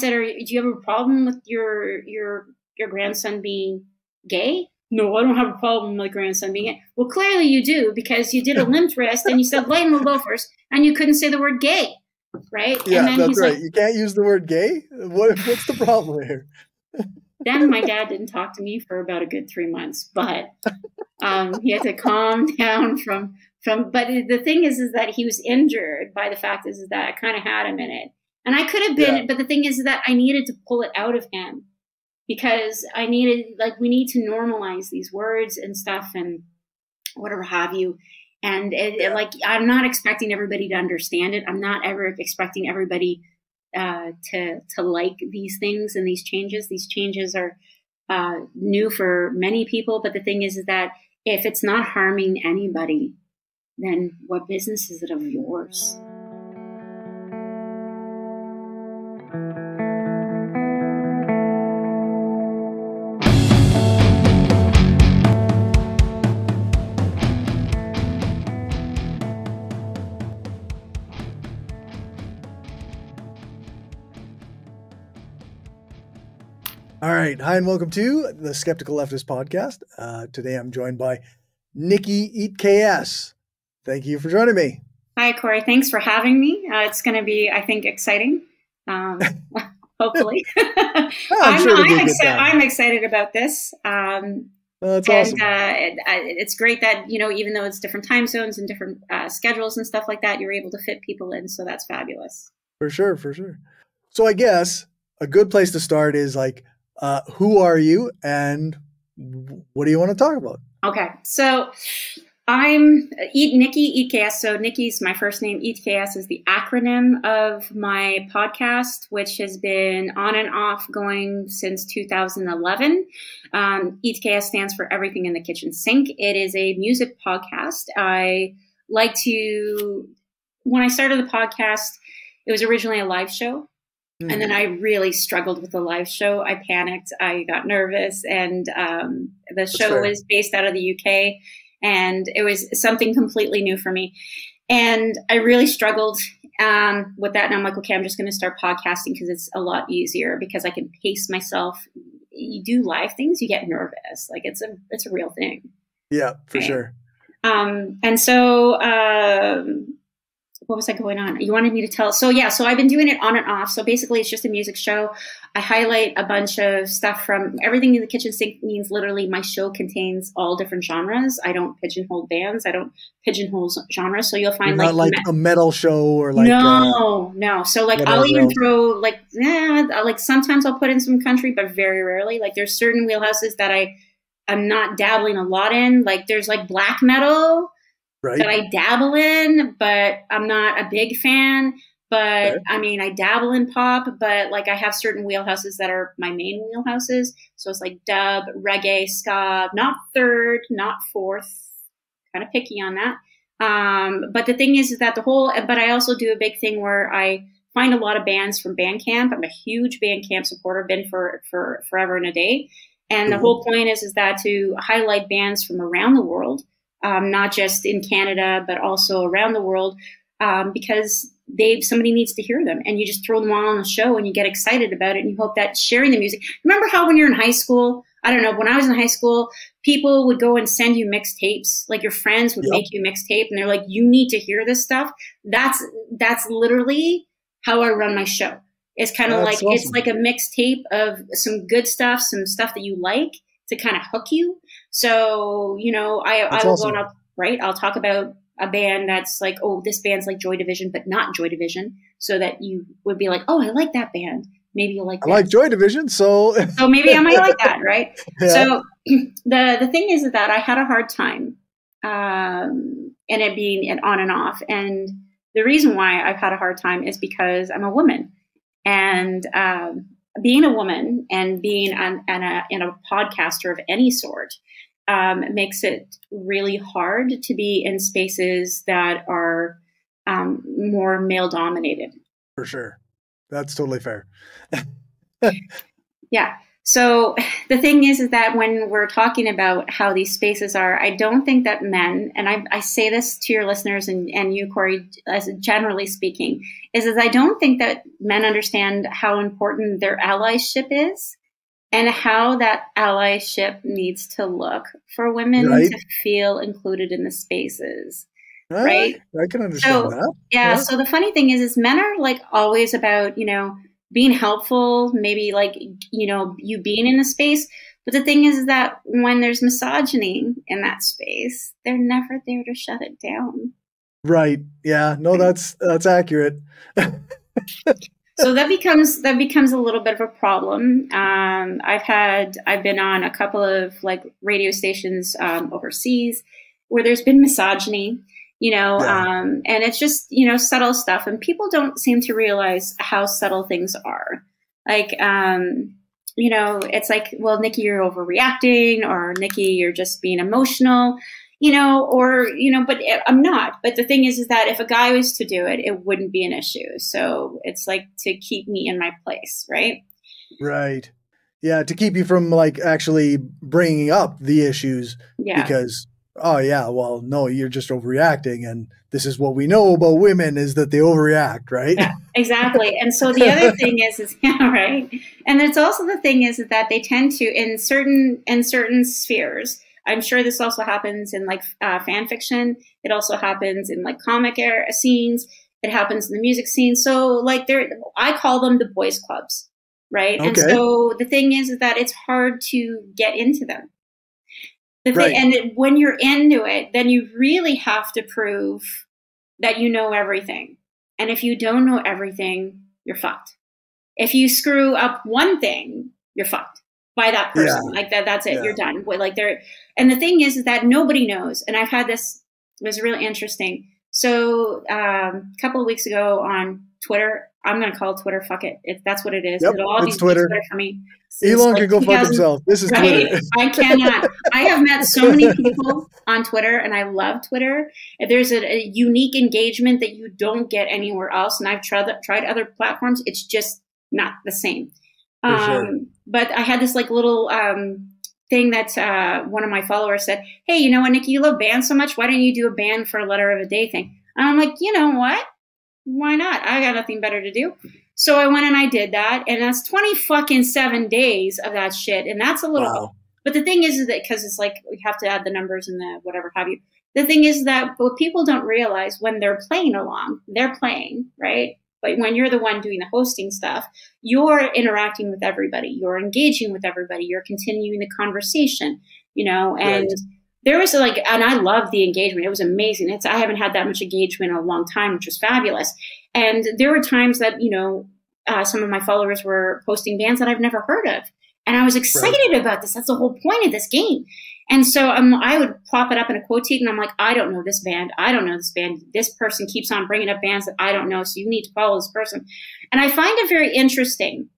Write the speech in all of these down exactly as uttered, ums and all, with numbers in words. said, "Are do you have a problem with your your your grandson being gay?" No, I don't have a problem with my grandson being gay. Well, clearly you do, because you did a limp wrist and you said light in the loafers and you couldn't say the word gay, right? Yeah, and then that's he's right. Like, you can't use the word gay? What, what's the problem here? Then my dad didn't talk to me for about a good three months, but um, he had to calm down from, from, but the thing is, is that he was injured by the fact is, is that I kind of had him in it. And I could have been, yeah. but the thing is, is that I needed to pull it out of him. Because I needed, like, we need to normalize these words and stuff and whatever have you. And, it, it, like, I'm not expecting everybody to understand it. I'm not ever expecting everybody uh, to, to like these things and these changes. These changes are uh, new for many people. But the thing is, is that if it's not harming anybody, then what business is it of yours? All right. Hi, and welcome to the Skeptical Leftist Podcast. Uh, today, I'm joined by Nikki EatKS. Thank you for joining me. Hi, Corey. Thanks for having me. Uh, it's going to be, I think, exciting. Um, hopefully. I'm, I'm, sure I'm, exci I'm excited about this. Um, well, that's and, awesome. Uh, it, it's great that, you know, even though it's different time zones and different uh, schedules and stuff like that, you're able to fit people in. So that's fabulous. For sure. For sure. So I guess a good place to start is like, Uh, who are you and what do you want to talk about? Okay. So I'm e Nikki EatKS. So Nikki's my first name. EatKS is the acronym of my podcast, which has been on and off going since two thousand eleven. Um, EatKS stands for Everything in the Kitchen Sink. It is a music podcast. I like to, when I started the podcast, it was originally a live show. And then I really struggled with the live show. I panicked. I got nervous. And um, the show was based out of the U K. And it was something completely new for me. And I really struggled um, with that. And I'm like, okay, I'm just going to start podcasting because it's a lot easier because I can pace myself. You do live things, you get nervous. Like it's a, it's a real thing. Yeah, for right? sure. Um, and so... Um, what was I going on? You wanted me to tell. So yeah, so I've been doing it on and off. So basically it's just a music show. I highlight a bunch of stuff from Everything in the Kitchen Sink means literally my show contains all different genres. I don't pigeonhole bands. I don't pigeonhole genres. So you'll find like, not like me a metal show or like. No, uh, no. So like I'll even road. throw like, yeah, like sometimes I'll put in some country, but very rarely. Like there's certain wheelhouses that I, I'm not dabbling a lot in. Like there's like black metal. Right. That I dabble in, but I'm not a big fan. But right. I mean, I dabble in pop, but like I have certain wheelhouses that are my main wheelhouses. So it's like dub, reggae, ska, not third, not fourth. Kind of picky on that. Um, but the thing is, is that the whole, but I also do a big thing where I find a lot of bands from Bandcamp. I'm a huge Bandcamp supporter, been for, for forever and a day. And the mm-hmm. whole point is, is that to highlight bands from around the world. Um, not just in Canada, but also around the world, um, because they somebody needs to hear them. And you just throw them all on the show and you get excited about it and you hope that sharing the music. Remember how when you're in high school, I don't know, when I was in high school, people would go and send you mixtapes, like your friends would yep. make you mixtape and they're like, you need to hear this stuff. That's, that's literally how I run my show. It's kind of like, awesome. It's like a mixtape of some good stuff, some stuff that you like to kind of hook you. So, you know, I, I will awesome. go up, right? I'll talk about a band that's like, oh, this band's like Joy Division, but not Joy Division. So that you would be like, oh, I like that band. Maybe you'll like that. I like Joy Division, so. So maybe I might like that, right? Yeah. So the, the thing is that I had a hard time um, in it being an on and off. And the reason why I've had a hard time is because I'm a woman. And um, being a woman and being an, an, a, and a podcaster of any sort, Um, makes it really hard to be in spaces that are um, more male dominated. For sure. That's totally fair. Yeah. So the thing is, is that when we're talking about how these spaces are, I don't think that men, and I, I say this to your listeners and, and you, Corey, as generally speaking, is that I don't think that men understand how important their allyship is and how that allyship needs to look for women right. to feel included in the spaces. Right. I can understand so, that. Yeah, yeah. So the funny thing is, is men are like always about, you know, being helpful, maybe like, you know, you being in a space. But the thing is that when there's misogyny in that space, they're never there to shut it down. Right. Yeah. No, that's, that's accurate. So that becomes, that becomes a little bit of a problem. Um, I've had, I've been on a couple of like radio stations um, overseas where there's been misogyny. You know, yeah. um, and it's just, you know, subtle stuff. And people don't seem to realize how subtle things are. Like, um, you know, it's like, well, Nikki, you're overreacting, or Nikki, you're just being emotional, you know, or, you know, but it, I'm not. But the thing is, is that if a guy was to do it, it wouldn't be an issue. So it's like to keep me in my place. Right. Right. Yeah. To keep you from like actually bringing up the issues. Yeah. Because. Oh, yeah, well, no, you're just overreacting. And this is what we know about women, is that they overreact, right? Yeah, exactly. And so the other thing is, is yeah, right. And it's also the thing is that they tend to, in certain in certain spheres, I'm sure this also happens in like uh, fan fiction. It also happens in like comic era scenes. It happens in the music scene. So like they're, I call them the boys clubs, right? Okay. And so the thing is that it's hard to get into them. The thing, right. And when you're into it, then you really have to prove that you know everything. And if you don't know everything, you're fucked. If you screw up one thing, you're fucked by that person. Yeah. Like that, that's it. Yeah. You're done. Like they're, and the thing is, is that nobody knows. And I've had this, it was really interesting. So um, a couple of weeks ago on Twitter, I'm going to call Twitter, fuck it. If that's what it is. Yep, It'll all it's be Twitter. Twitter for me. Elon like can go fuck himself. This is right? Twitter. I cannot. I have met so many people on Twitter, and I love Twitter. There's a, a unique engagement that you don't get anywhere else. And I've tried, tried other platforms. It's just not the same. Um, sure. But I had this like little um, thing that uh, one of my followers said, hey, you know what, Nikki, you love bands so much. Why don't you do a band for a letter of a day thing? And I'm like, you know what? Why not? I got nothing better to do. So I went and I did that. And that's twenty fucking seven days of that shit. And that's a little, wow. But the thing is, is that because it's like, we have to add the numbers and the whatever have you. The thing is that what people don't realize when they're playing along, they're playing, right? But when you're the one doing the hosting stuff, you're interacting with everybody. You're engaging with everybody. You're continuing the conversation, you know, and right. There was like, and I love the engagement. It was amazing. It's, I haven't had that much engagement in a long time, which was fabulous. And there were times that, you know, uh, some of my followers were posting bands that I've never heard of. And I was excited right. about this. That's the whole point of this game. And so um, I would plop it up in a quotique, and I'm like, I don't know this band. I don't know this band. This person keeps on bringing up bands that I don't know. So you need to follow this person. And I find it very interesting.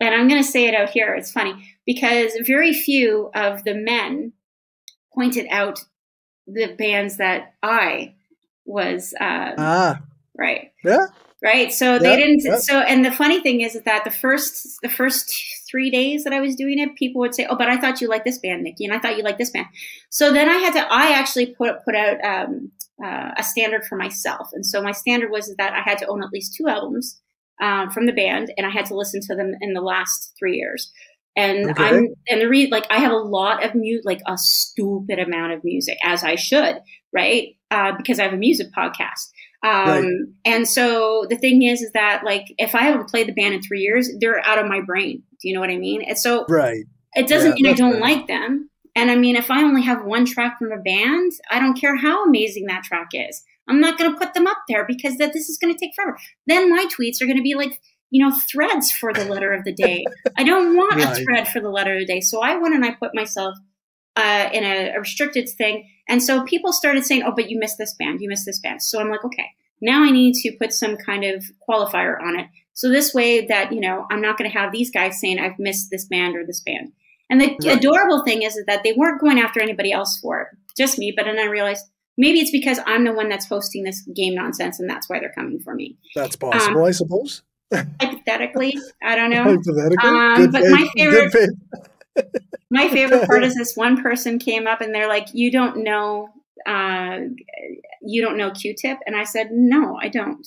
And I'm going to say it out here. It's funny because very few of the men pointed out the bands that I was, um, ah, right. Yeah. Right. So yeah, they didn't. Yeah. So, and the funny thing is that the first, the first three days that I was doing it, people would say, oh, but I thought you liked this band, Nikki. And I thought you liked this band. So then I had to, I actually put, put out, um, uh, a standard for myself. And so my standard was that I had to own at least two albums, um, from the band, and I had to listen to them in the last three years. And okay. I'm, and the re like, I have a lot of music, like a stupid amount of music, as I should, right? Uh, because I have a music podcast. Um, right. And so the thing is, is that like, if I haven't played the band in three years, they're out of my brain. Do you know what I mean? And so right. it doesn't yeah, mean I don't bad. like them. And I mean, if I only have one track from a band, I don't care how amazing that track is. I'm not going to put them up there because that this is going to take forever. Then my tweets are going to be like, you know, threads for the letter of the day. I don't want right. a thread for the letter of the day. So I went and I put myself uh, in a, a restricted thing. And so people started saying, oh, but you missed this band. You missed this band. So I'm like, okay, now I need to put some kind of qualifier on it. So this way that, you know, I'm not going to have these guys saying I've missed this band or this band. And the right. adorable thing is that they weren't going after anybody else for it, just me. But then I realized, maybe it's because I'm the one that's hosting this game nonsense, and that's why they're coming for me. That's possible, um, I suppose. Hypothetically, I don't know. Hypothetically? Um, but faith. my favorite, my favorite part is this one person came up and they're like, "You don't know, uh, you don't know Q-tip," and I said, "No, I don't."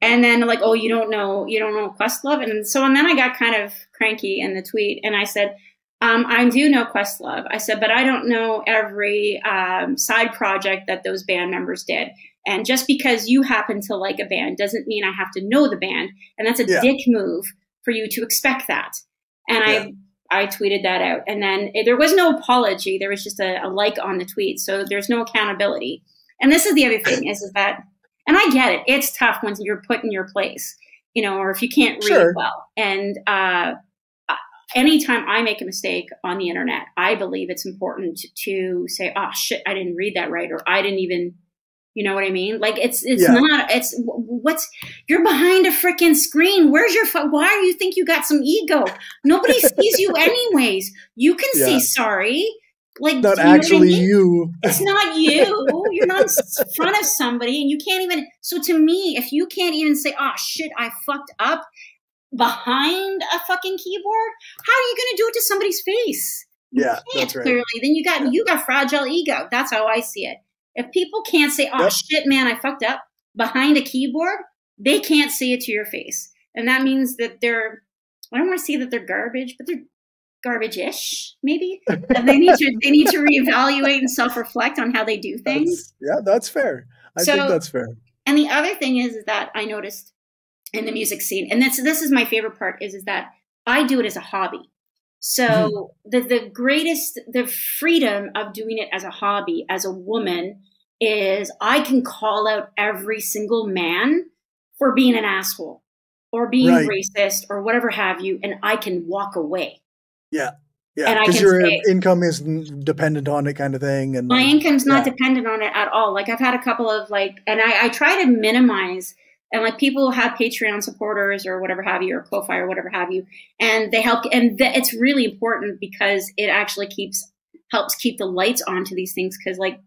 And then like, "Oh, you don't know, you don't know Questlove," and so and then I got kind of cranky in the tweet and I said, Um, I do know Questlove. I said, but I don't know every um, side project that those band members did. And just because you happen to like a band doesn't mean I have to know the band. And that's a yeah. dick move for you to expect that. And yeah. I, I tweeted that out. And then it, there was no apology. There was just a, a like on the tweet. So there's no accountability. And this is the other thing is, is that, and I get it. It's tough once you're put in your place, you know, or if you can't read sure. well. And, uh, anytime I make a mistake on the internet, I believe it's important to say, "Oh shit, I didn't read that right," or "I didn't even," you know what I mean? Like it's it's yeah. not it's what's you're behind a freaking screen. Where's your why do you think you got some ego? Nobody sees you anyways. You can yeah. say sorry. Like not you know actually I mean? you. It's not you. You're not in front of somebody, and you can't even. So to me, if you can't even say, "Oh shit, I fucked up," behind a fucking keyboard, how are you going to do it to somebody's face? You yeah, can't, that's right. Clearly, then you got you got fragile ego. That's how I see it. If people can't say, "Oh yep. shit, man, I fucked up" behind a keyboard, they can't say it to your face, and that means that they're. I don't want to say that they're garbage, but they're garbage-ish, maybe. And they need to they need to reevaluate and self-reflect on how they do things. That's, yeah, that's fair. I so, think that's fair. And the other thing is, is that I noticed. In the music scene. And this, this is my favorite part is, is that I do it as a hobby. So mm-hmm. the, the greatest, the freedom of doing it as a hobby, as a woman is I can call out every single man for being an asshole or being right. racist or whatever have you. And I can walk away. Yeah. Yeah. Because your say, income isn't dependent on it kind of thing. And my income's yeah. not dependent on it at all. Like I've had a couple of like, and I, I try to minimize and like people have Patreon supporters or whatever have you, or Ko-fi or whatever have you, and they help. And the, it's really important because it actually keeps helps keep the lights on to these things because like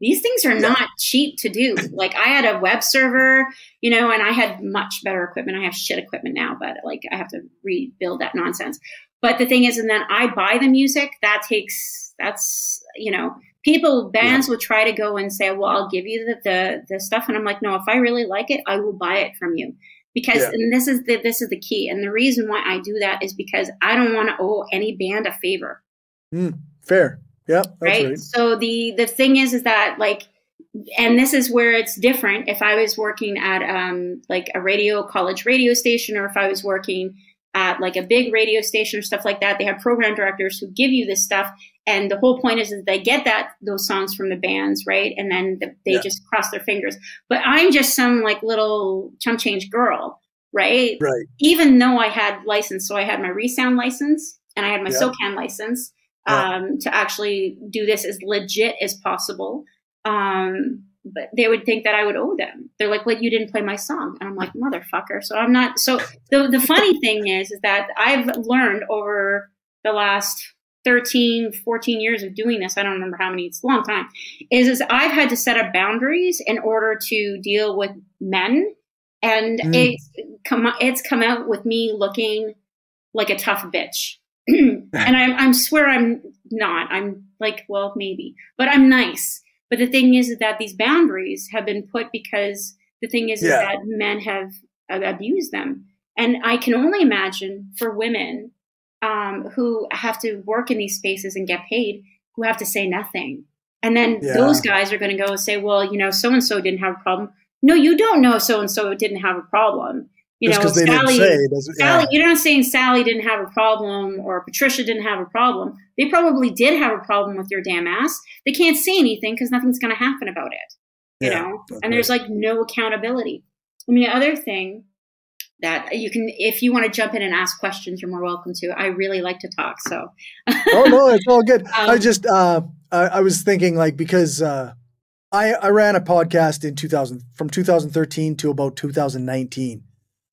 these things are yeah. not cheap to do. Like I had a web server, you know, and I had much better equipment. I have shit equipment now, but like I have to rebuild that nonsense. But the thing is, and then I buy the music. That takes that's you know. People, bands yeah. will try to go and say, well, I'll give you the, the, the stuff. And I'm like, no, if I really like it, I will buy it from you. Because yeah. and this is the, this is the key. And the reason why I do that is because I don't want to owe any band a favor. Mm, fair. Yeah. That's right? right. So the, the thing is, is that like, and this is where it's different. If I was working at um, like a radio, college radio station, or if I was working at like a big radio station or stuff like that, they have program directors who give you this stuff. And the whole point is that they get that those songs from the bands, right? And then the, they yeah. just cross their fingers. But I'm just some like little chump change girl, right? Right. Even though I had license, so I had my Resound license and I had my yeah. SOCAN license yeah. um, to actually do this as legit as possible. Um, but they would think that I would owe them. They're like, "Well, you didn't play my song," and I'm like, "Motherfucker!" So I'm not. So the the funny thing is, is that I've learned over the last thirteen, fourteen years of doing this, I don't remember how many, it's a long time, is, is I've had to set up boundaries in order to deal with men. And mm. it's, come, it's come out with me looking like a tough bitch. And I I'm swear I'm not. I'm like, well, maybe. But I'm nice. But the thing is that these boundaries have been put because the thing is, yeah. is that men have abused them. And I can only imagine for women Um, who have to work in these spaces and get paid, who have to say nothing. And then yeah. those guys are going to go and say, well, you know, so-and-so didn't have a problem. No, you don't know so-and-so didn't have a problem. You Just know, they Sally, didn't say, Sally yeah. you're not saying Sally didn't have a problem or Patricia didn't have a problem. They probably did have a problem with your damn ass. They can't say anything because nothing's going to happen about it. You yeah, know, and right. there's like no accountability. I mean, the other thing that you can, if you want to jump in and ask questions, you're more welcome to. I really like to talk, so. Oh no, it's all good. Um, I just, uh, I, I was thinking like because uh, I I ran a podcast in two thousand from two thousand thirteen to about two thousand nineteen.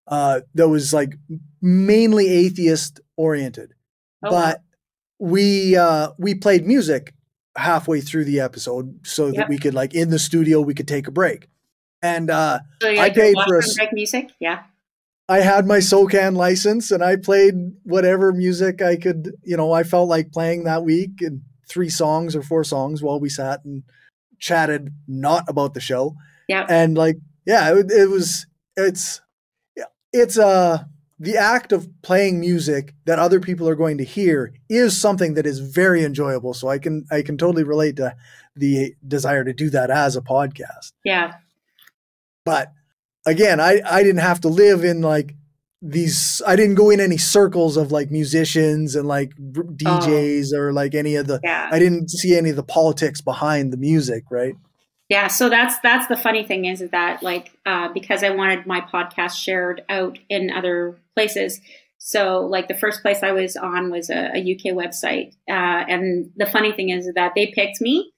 Uh, that was like mainly atheist oriented, oh, but wow. we uh, we played music halfway through the episode so yep. that we could like in the studio we could take a break, and uh, so I paid for a, break music, yeah. I had my SOCAN license and I played whatever music I could, you know, I felt like playing that week, and three songs or four songs while we sat and chatted, not about the show. Yeah. And like, yeah, it, it was, it's, it's uh, the act of playing music that other people are going to hear is something that is very enjoyable. So I can, I can totally relate to the desire to do that as a podcast. Yeah. But again, I, I didn't have to live in like these, I didn't go in any circles of like musicians and like D Js oh, or like any of the, yeah. I didn't see any of the politics behind the music. Right. Yeah. So that's, that's the funny thing is that like, uh, because I wanted my podcast shared out in other places. So like the first place I was on was a, a U K website. Uh, and the funny thing is that they picked me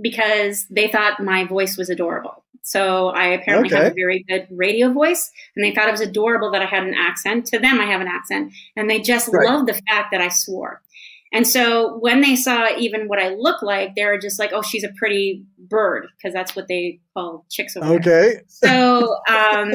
because they thought my voice was adorable. So I apparently okay. have a very good radio voice, and they thought it was adorable that I had an accent. To them, I have an accent, and they just right. loved the fact that I swore. And so when they saw even what I look like, they were just like, oh, she's a pretty bird, because that's what they call chicks over there. Okay. So, um,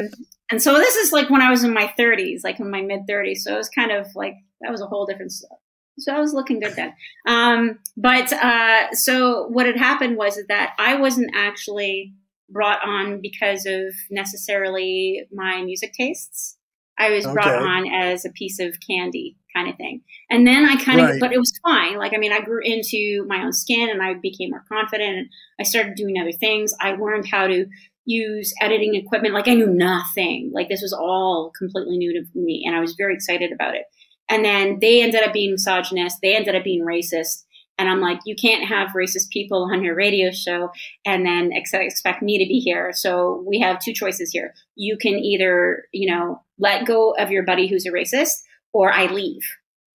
and so this is like when I was in my thirties, like in my mid thirties. So it was kind of like, that was a whole different stuff. So I was looking good then. Um, but uh, so what had happened was that I wasn't actually brought on because of necessarily my music tastes. I was okay. brought on as a piece of candy kind of thing. And then I kind of, right. but it was fine. Like, I mean, I grew into my own skin and I became more confident and I started doing other things. I learned how to use editing equipment. Like I knew nothing. Like this was all completely new to me and I was very excited about it. And then they ended up being misogynist. They ended up being racist. And I'm like, you can't have racist people on your radio show and then ex expect me to be here. So we have two choices here. You can either, you know, let go of your buddy who's a racist, or I leave.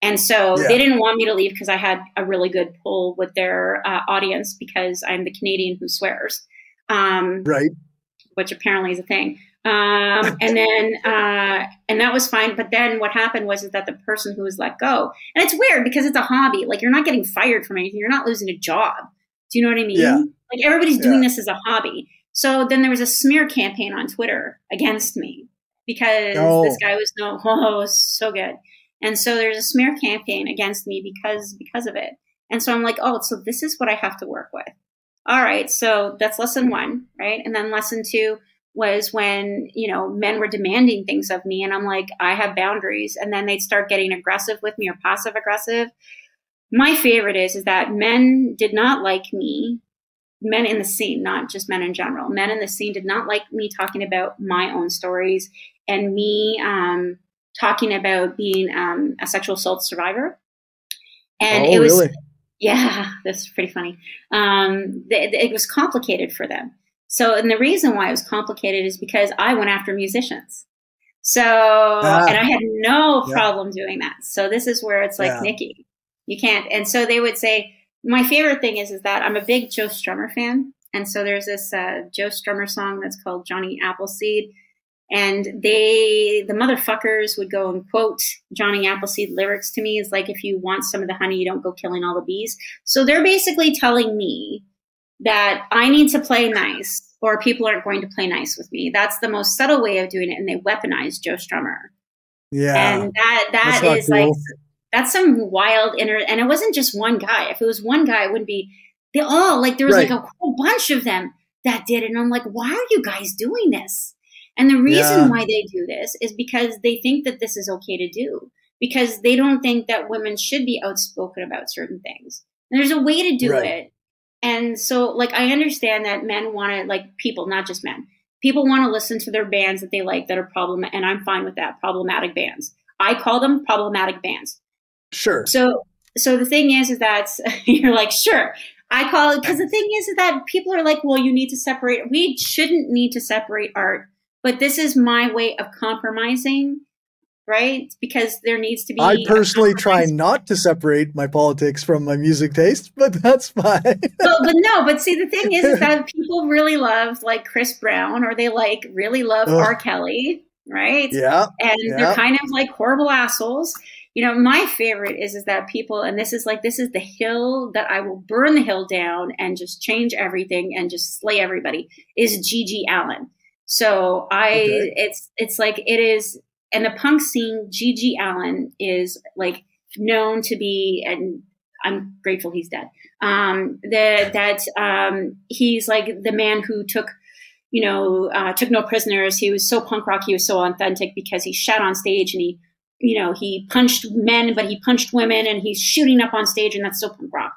And so yeah. they didn't want me to leave because I had a really good pull with their uh, audience because I'm the Canadian who swears. Um, right. Which apparently is a thing. Um, and then, uh, and that was fine. But then what happened was is that the person who was let go, and it's weird because it's a hobby. Like you're not getting fired from anything. You're not losing a job. Do you know what I mean? Yeah. Like everybody's doing yeah. this as a hobby. So then there was a smear campaign on Twitter against me because oh. this guy was no, oh, it was so good. And so there's a smear campaign against me because, because of it. And so I'm like, oh, so this is what I have to work with. All right. So that's lesson one. Right. And then lesson two was when, you know, men were demanding things of me and I'm like, I have boundaries. And then they'd start getting aggressive with me or passive aggressive. My favorite is, is that men did not like me, men in the scene, not just men in general, men in the scene did not like me talking about my own stories and me um, talking about being um, a sexual assault survivor. And oh, it was, really? yeah, that's pretty funny. Um, th th it was complicated for them. So, and the reason why it was complicated is because I went after musicians. So, ah, and I had no yeah. problem doing that. So this is where it's like, yeah. Nikki, you can't. And so they would say, my favorite thing is, is that I'm a big Joe Strummer fan. And so there's this uh, Joe Strummer song that's called Johnny Appleseed. And they, the motherfuckers would go and quote Johnny Appleseed lyrics to me. It's like, if you want some of the honey, you don't go killing all the bees. So they're basically telling me that I need to play nice or people aren't going to play nice with me. That's the most subtle way of doing it. And they weaponized Joe Strummer. Yeah. And that, that that's is cool. like, that's some wild inner. And it wasn't just one guy. If it was one guy, it wouldn't be, they all like, there was right. like a whole bunch of them that did it. And I'm like, why are you guys doing this? And the reason yeah. why they do this is because they think that this is okay to do, because they don't think that women should be outspoken about certain things. And there's a way to do right. it. And so, like, I understand that men want to, like, people, not just men, people want to listen to their bands that they like that are problem, and I'm fine with that, problematic bands. I call them problematic bands. Sure. So, so the thing is, is that you're like, sure, I call it, because the thing is, is that people are like, well, you need to separate. We shouldn't need to separate art, but this is my way of compromising, right? Because there needs to be. I personally try not to separate my politics from my music taste, but that's fine. but, but no, but see, the thing is, is that people really love like Chris Brown, or they like really love Ugh. R. Kelly, right? Yeah. And yeah. they're kind of like horrible assholes. You know, my favorite is, is that people, and this is like, this is the hill that I will burn the hill down and just change everything and just slay everybody, is G G Allin. So I, okay. it's, it's like, it is, in the punk scene, G G Allin is like known to be, and I'm grateful he's dead. Um, the, that um, he's like the man who took, you know, uh, took no prisoners. He was so punk rock. He was so authentic because he shot on stage and he, you know, he punched men, but he punched women, and he's shooting up on stage, and that's still punk rock.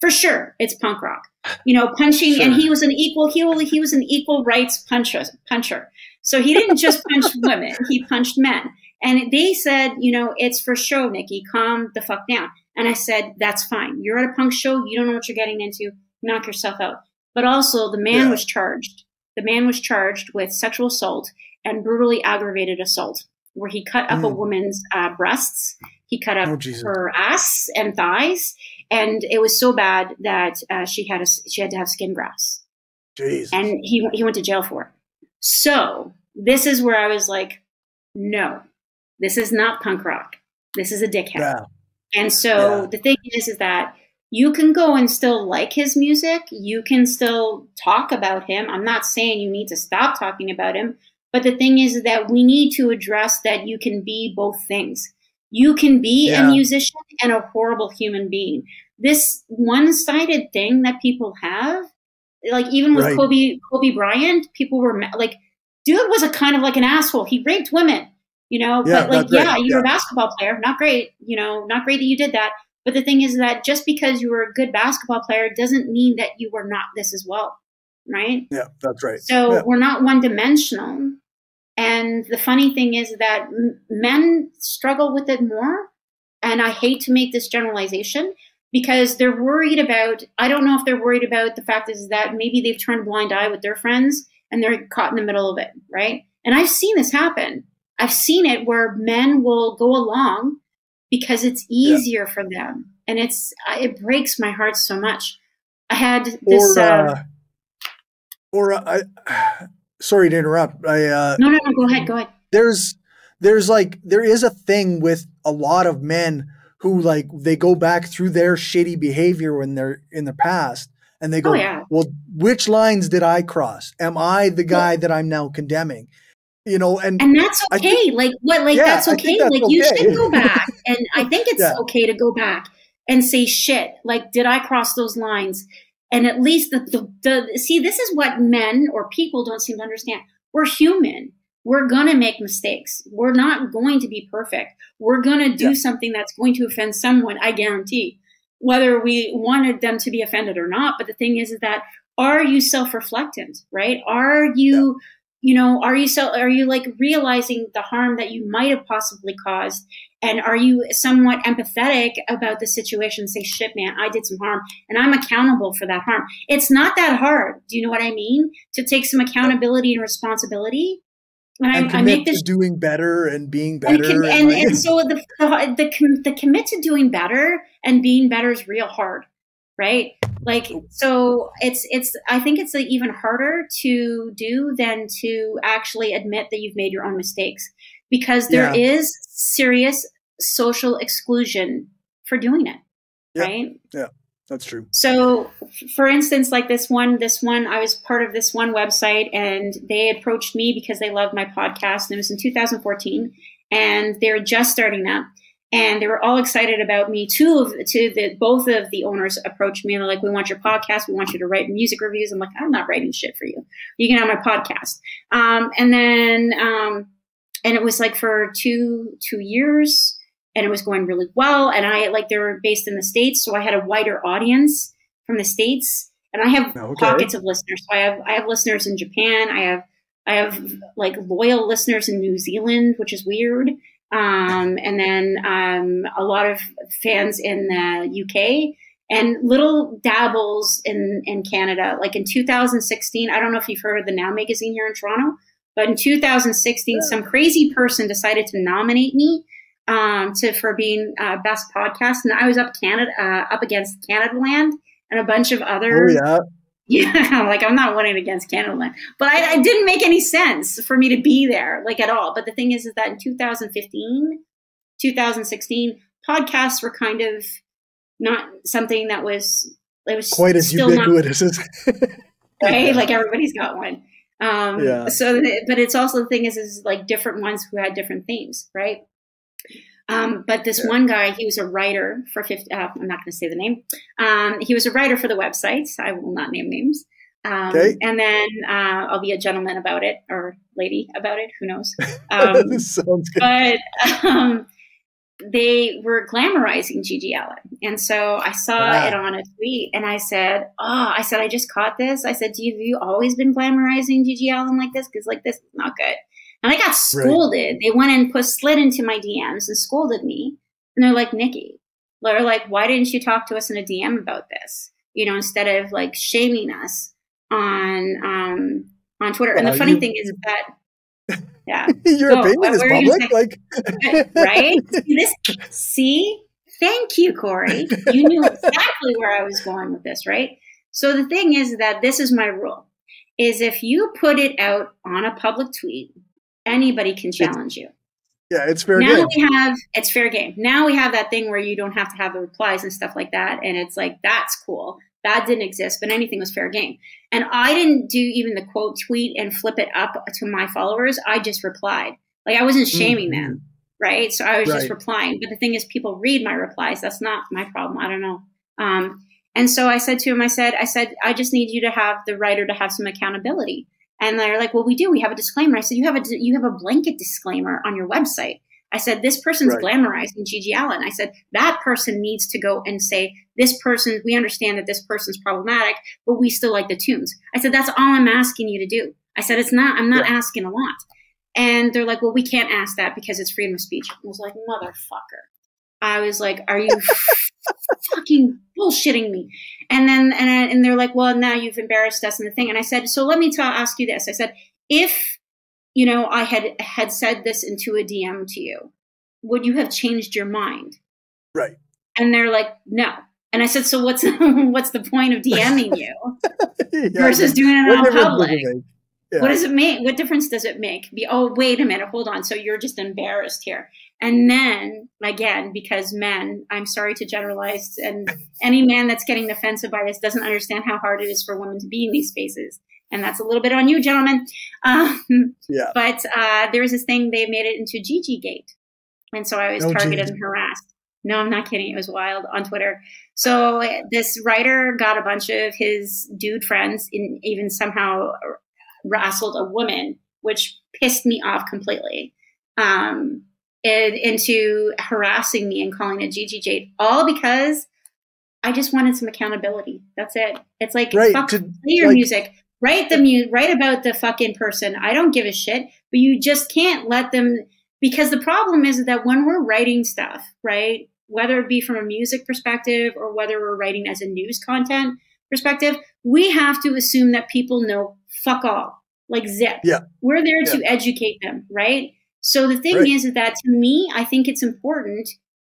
For sure, it's punk rock. You know, punching, sure. And he was an equal, he, he was an equal rights puncher. puncher. So he didn't just punch women, he punched men. And they said, you know, it's for show, Nikki, calm the fuck down. And I said, that's fine. You're at a punk show, you don't know what you're getting into, knock yourself out. But also the man yeah. was charged. The man was charged with sexual assault and brutally aggravated assault, where he cut up mm. a woman's uh, breasts. He cut up oh, her ass and thighs. And it was so bad that uh, she had a, she had to have skin grafts. Jesus. And he, he went to jail for it. So this is where I was like, no, this is not punk rock. This is a dickhead. Yeah. And so yeah. the thing is, is that you can go and still like his music. You can still talk about him. I'm not saying you need to stop talking about him. But the thing is that we need to address that you can be both things. You can be yeah. a musician and a horrible human being. This one-sided thing that people have, like even with right. Kobe Kobe Bryant, people were like, dude was a kind of like an asshole. He raped women, you know, yeah, but like, yeah, you yeah. were a basketball player. Not great, you know, not great that you did that. But the thing is that just because you were a good basketball player doesn't mean that you were not this as well, right? Yeah, that's right. So yeah. we're not one-dimensional. And the funny thing is that men struggle with it more. And I hate to make this generalization because they're worried about, I don't know if they're worried about the fact is that maybe they've turned a blind eye with their friends and they're caught in the middle of it, right? And I've seen this happen. I've seen it where men will go along because it's easier yeah. for them. And it's, it breaks my heart so much. I had this- Or, uh, or uh, I- Sorry to interrupt. I, uh, no, no, no. Go ahead. Go ahead. There's, there's like, there is a thing with a lot of men who like, they go back through their shitty behavior when they're in the past and they go, oh, yeah. well, which lines did I cross? Am I the guy yeah. that I'm now condemning? You know, and, and that's okay. Think, like what, like yeah, that's okay. That's like okay. you should go back. And I think it's yeah. okay to go back and say, shit, like, did I cross those lines? And at least the, the, the, see, this is what men or people don't seem to understand. We're human. We're going to make mistakes. We're not going to be perfect. We're going to do yeah. something that's going to offend someone, I guarantee, whether we wanted them to be offended or not. But the thing is, is that are you self-reflectant, right? Are you, yeah. you know, are you, so, are you like realizing the harm that you might have possibly caused? And are you somewhat empathetic about the situation? Say, shit, man, I did some harm and I'm accountable for that harm. It's not that hard. Do you know what I mean? To take some accountability and responsibility. And, and I, commit I make this to doing better and being better. And, com and, and, and so the, the, the, com the commit to doing better and being better is real hard, right? Like, so it's, it's, I think it's even harder to do than to actually admit that you've made your own mistakes, because there yeah. is serious social exclusion for doing it, yeah, right? Yeah, that's true. So for instance, like this one, this one, I was part of this one website and they approached me because they loved my podcast. And it was in two thousand fourteen and they were just starting up and they were all excited about me. Two of two, the, both of the owners approached me and they're like, we want your podcast. We want you to write music reviews. I'm like, I'm not writing shit for you. You can have my podcast. Um, and then, um, And it was like for two, two years and it was going really well. And I like, they were based in the States. So I had a wider audience from the States and I have okay. pockets of listeners. So I have, I have listeners in Japan. I have, I have like loyal listeners in New Zealand, which is weird. Um, and then, um, a lot of fans in the U K and little dabbles in, in Canada. Like in two thousand sixteen, I don't know if you've heard of the Now magazine here in Toronto, but in two thousand sixteen, some crazy person decided to nominate me um, to for being uh, best podcast, and I was up Canada uh, up against Canadaland and a bunch of other. Oh yeah. Yeah, like I'm not winning against Canadaland, but I, I didn't make any sense for me to be there, like at all. But the thing is, is that in two thousand fifteen, two thousand sixteen, podcasts were kind of not something that was. It was quite as ubiquitous. Right, like everybody's got one. Um, yeah. So, but it's also the thing is, is like different ones who had different themes, right? Um, but this yeah. one guy, he was a writer for fifty. Uh, I'm not going to say the name. Um, he was a writer for the websites. I will not name names. Um, okay. And then uh, I'll be a gentleman about it, or lady about it. Who knows? Um, this sounds good. But um, they were glamorizing G G Allin, and so I saw wow. it on a tweet, and I said, "Oh, I said I just caught this." I said, "Do you, have you always been glamorizing G G Allin like this? Because like this is not good." And I got scolded. Right. They went and put slid into my D Ms and scolded me. And they're like, Nikki, they're like, why didn't you talk to us in a D M about this? You know, instead of like shaming us on um, on Twitter. Wow, and the funny you, thing is that, yeah, your so, opinion is public, like, right? This, see, thank you, Corey. You knew exactly where I was going with this, right? So the thing is that this is my rule: is if you put it out on a public tweet, anybody can challenge you. Yeah, it's fair game. Now we have, it's fair game. Now we have that thing where you don't have to have the replies and stuff like that. And it's like, that's cool. That didn't exist, but anything was fair game. And I didn't do even the quote tweet and flip it up to my followers. I just replied. Like I wasn't shaming mm-hmm. them, right? So I was right. just replying. But the thing is, people read my replies. That's not my problem. I don't know. Um, and so I said to him, I said, I said, I just need you to have the writer to have some accountability. And they're like, well, we do. We have a disclaimer. I said, you have a you have a blanket disclaimer on your website. I said, this person's right. glamorizing G G Allin. I said, that person needs to go and say, this person, we understand that this person's problematic, but we still like the tunes. I said, that's all I'm asking you to do. I said, it's not, I'm not yeah. asking a lot. And they're like, well, we can't ask that because it's freedom of speech. I was like, motherfucker. I was like, are you fucking bullshitting me? And then, and, I, and they're like, well, now you've embarrassed us in the thing. And I said, so let me ta- ask you this. I said, if, you know, I had, had said this into a D M to you, would you have changed your mind? Right. And they're like, no. And I said, so what's, what's the point of DMing you yeah. versus doing it on public? Yeah. What does it make? What difference does it make? Be, oh, wait a minute. Hold on. So you're just embarrassed here. And then again, because men, I'm sorry to generalize, and any man that's getting offensive by this doesn't understand how hard it is for women to be in these spaces. And that's a little bit on you, gentlemen. Um, yeah. But uh, there was this thing, they made it into G G Gate. And so I was no targeted G G. And harassed. No, I'm not kidding. It was wild on Twitter. So this writer got a bunch of his dude friends and even somehow wrestled a woman, which pissed me off completely. Um, into harassing me and calling it G G Jade, all because I just wanted some accountability. That's it. It's like, right, fuck, to, play your like, music, write the mu- write about the fucking person. I don't give a shit, but you just can't let them, because the problem is that when we're writing stuff, right, whether it be from a music perspective or whether we're writing as a news content perspective, we have to assume that people know fuck all, like zip. Yeah. We're there yeah. to educate them, right? So the thing right. is that to me, I think it's important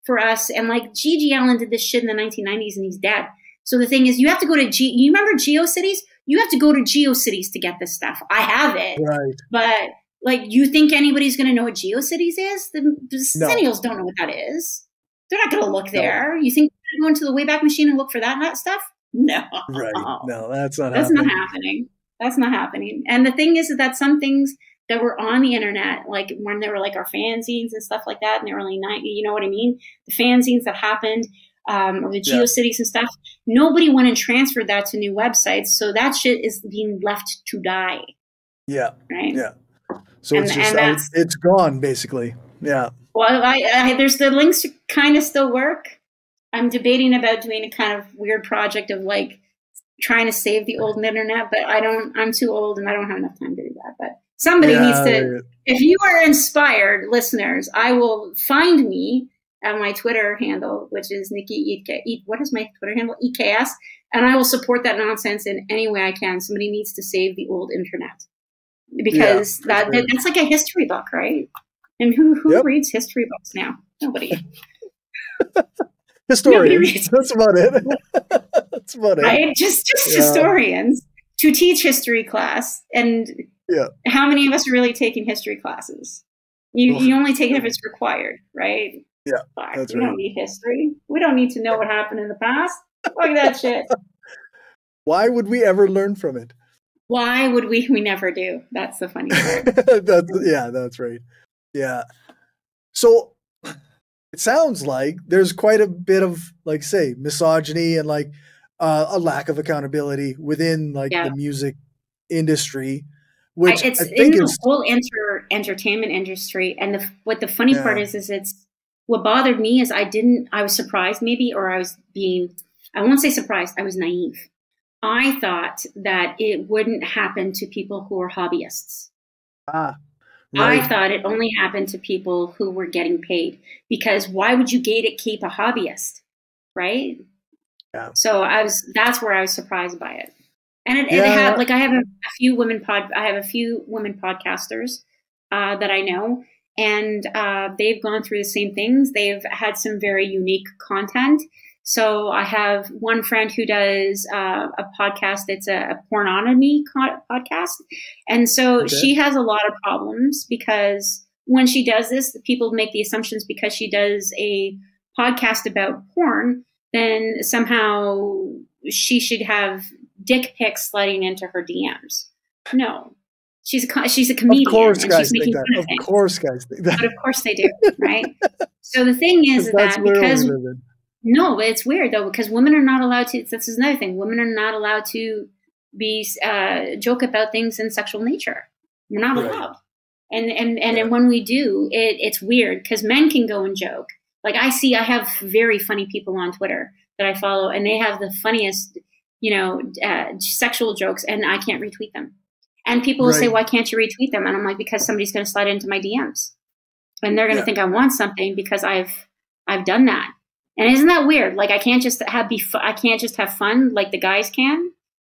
for us. And like G G Allin did this shit in the nineteen nineties and he's dead. So the thing is, you have to go to G. You remember GeoCities? You have to go to GeoCities to get this stuff. I have it. Right. But like, you think anybody's going to know what GeoCities is? The, the no. Centennials don't know what that is. They're not going to look no. there. You think they're going to go into the Wayback Machine and look for that, that stuff? No. Right. No, that's not that's happening. That's not happening. That's not happening. And the thing is that some things that were on the internet, like when there were like our fanzines and stuff like that in the early nineties, you know what I mean? The fanzines that happened, um, or the GeoCities yeah. and stuff, nobody went and transferred that to new websites. So that shit is being left to die. Yeah. Right? Yeah. So and, it's just, I, it's gone basically. Yeah. Well, I, I, there's the links to kind of still work. I'm debating about doing a kind of weird project of like trying to save the old internet, but I don't, I'm too old and I don't have enough time to do that, but. Somebody yeah, needs to, if you are inspired, listeners, I will find me at my Twitter handle, which is Nikki EatKS. What is my Twitter handle? E K S. And I will support that nonsense in any way I can. Somebody needs to save the old internet. Because yeah, that, that that's like a history book, right? And who, who yep. reads history books now? Nobody. Historians. Nobody. That's about it. That's about it. Right? Just, just yeah. historians to teach history class. And yeah. how many of us are really taking history classes? You you only take it if it's required, right? Yeah, Fuck, that's we right. don't need history. We don't need to know what happened in the past. Fuck that shit. Why would we ever learn from it? why would we? We never do. That's the funny part. That's, yeah, that's right. Yeah. So it sounds like there's quite a bit of, like, say, misogyny and like uh, a lack of accountability within like yeah. the music industry, which I, it's I think in it's, the whole enter entertainment industry. And the, what the funny yeah. part is, is it's what bothered me is I didn't. I was surprised, maybe, or I was being. I won't say surprised. I was naive. I thought that it wouldn't happen to people who are hobbyists. Ah, right. I thought it only happened to people who were getting paid, because why would you gate it keep a hobbyist, right? Yeah. So I was. That's where I was surprised by it. And it, yeah. it had, like I have a, a few women pod. I have a few women podcasters uh, that I know, and uh, they've gone through the same things. They've had some very unique content. So I have one friend who does uh, a podcast that's a, a pornonomy podcast. And so okay. she has a lot of problems, because when she does this, people make the assumptions because she does a podcast about porn, then somehow she should have dick pics sliding into her D Ms. No. She's a, she's a comedian. Of course guys think that. Of things. course guys think that. But of course they do, right? So the thing is that because... No, it's weird though, because women are not allowed to. This is another thing. Women are not allowed to be uh, joke about things in sexual nature. We're not right. allowed. And and and yeah. when we do, it it's weird because men can go and joke. Like I see, I have very funny people on Twitter that I follow, and they have the funniest, you know, uh, sexual jokes, and I can't retweet them. And people will right. say, "Why can't you retweet them?" And I'm like, "Because somebody's going to slide into my D Ms, and they're going to yeah. think I want something because I've I've done that." And isn't that weird? Like I can't just have be I can't just have fun like the guys can.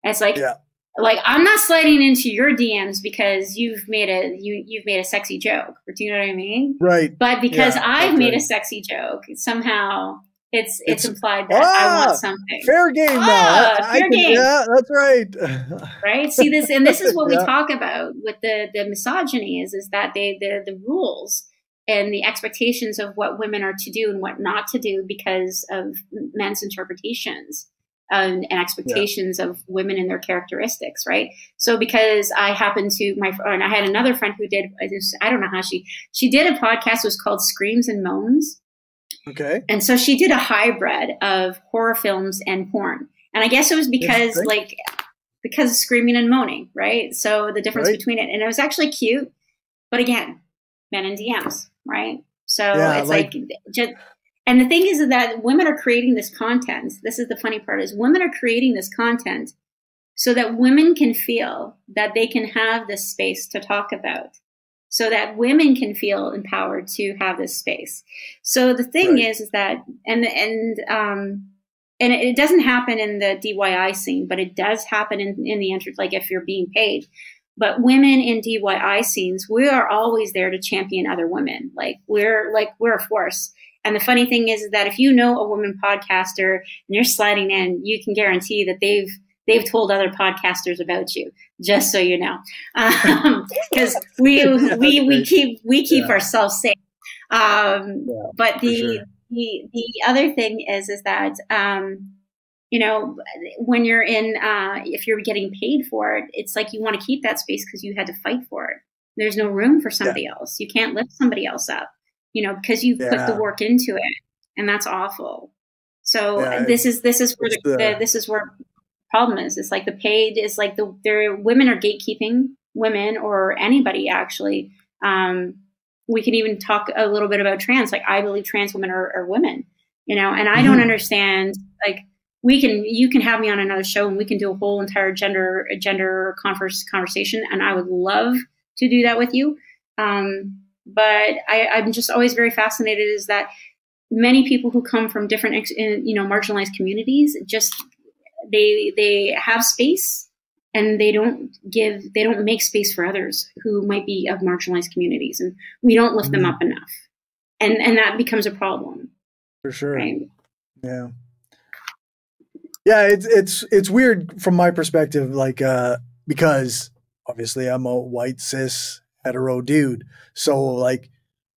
It's like, yeah. like I'm not sliding into your D Ms because you've made a you you've made a sexy joke. Do you know what I mean? Right. But because yeah, I've made right. a sexy joke, somehow it's it's, it's implied that ah, I want something. Fair game. Ah, now. I, fair I can, game. Yeah, that's right. Right. See this, and this is what yeah. we talk about with the the misogyny is is that they the the rules. And the expectations of what women are to do and what not to do because of men's interpretations um, and expectations yeah. of women and their characteristics, right? So because I happened to my and I had another friend who did I, just, I don't know how she she did a podcast. It was called Screams and Moans. Okay. And so she did a hybrid of horror films and porn, and I guess it was because like because of screaming and moaning, right? So the difference right. between it, and it was actually cute, but again, men in D Ms. Right. So yeah, it's like, like just, and the thing is that women are creating this content. This is the funny part is women are creating this content so that women can feel that they can have this space to talk about, so that women can feel empowered to have this space. So the thing right. is, is that, and, and, um, and it doesn't happen in the D Y I scene, but it does happen in, in the inter like if you're being paid. But women in D Y I scenes, we are always there to champion other women. Like we're like we're a force. And the funny thing is, is that if you know a woman podcaster and you're sliding in, you can guarantee that they've they've told other podcasters about you. Just so you know, because um, we we we keep we keep yeah. ourselves safe. Um, yeah, but the, sure. the the other thing is is that. Um, You know, when you're in, uh, if you're getting paid for it, it's like you want to keep that space because you had to fight for it. There's no room for somebody yeah. else. You can't lift somebody else up, you know, because you yeah. put the work into it, and that's awful. So yeah, this is this is where the, the, this is where the problem is. It's like the paid is like the there women are gatekeeping women or anybody actually. Um, we can even talk a little bit about trans. Like I believe trans women are, are women, you know, and I mm-hmm. don't understand like. We can, you can have me on another show and we can do a whole entire gender, gender converse conversation. And I would love to do that with you. Um, but I, I'm just always very fascinated is that many people who come from different, you know, marginalized communities, just, they, they have space and they don't give, they don't make space for others who might be of marginalized communities, and we don't lift mm-hmm. them up enough. And, and that becomes a problem. For sure. Right? Yeah. Yeah, it's it's it's weird from my perspective, like uh, because obviously I'm a white cis hetero dude, so like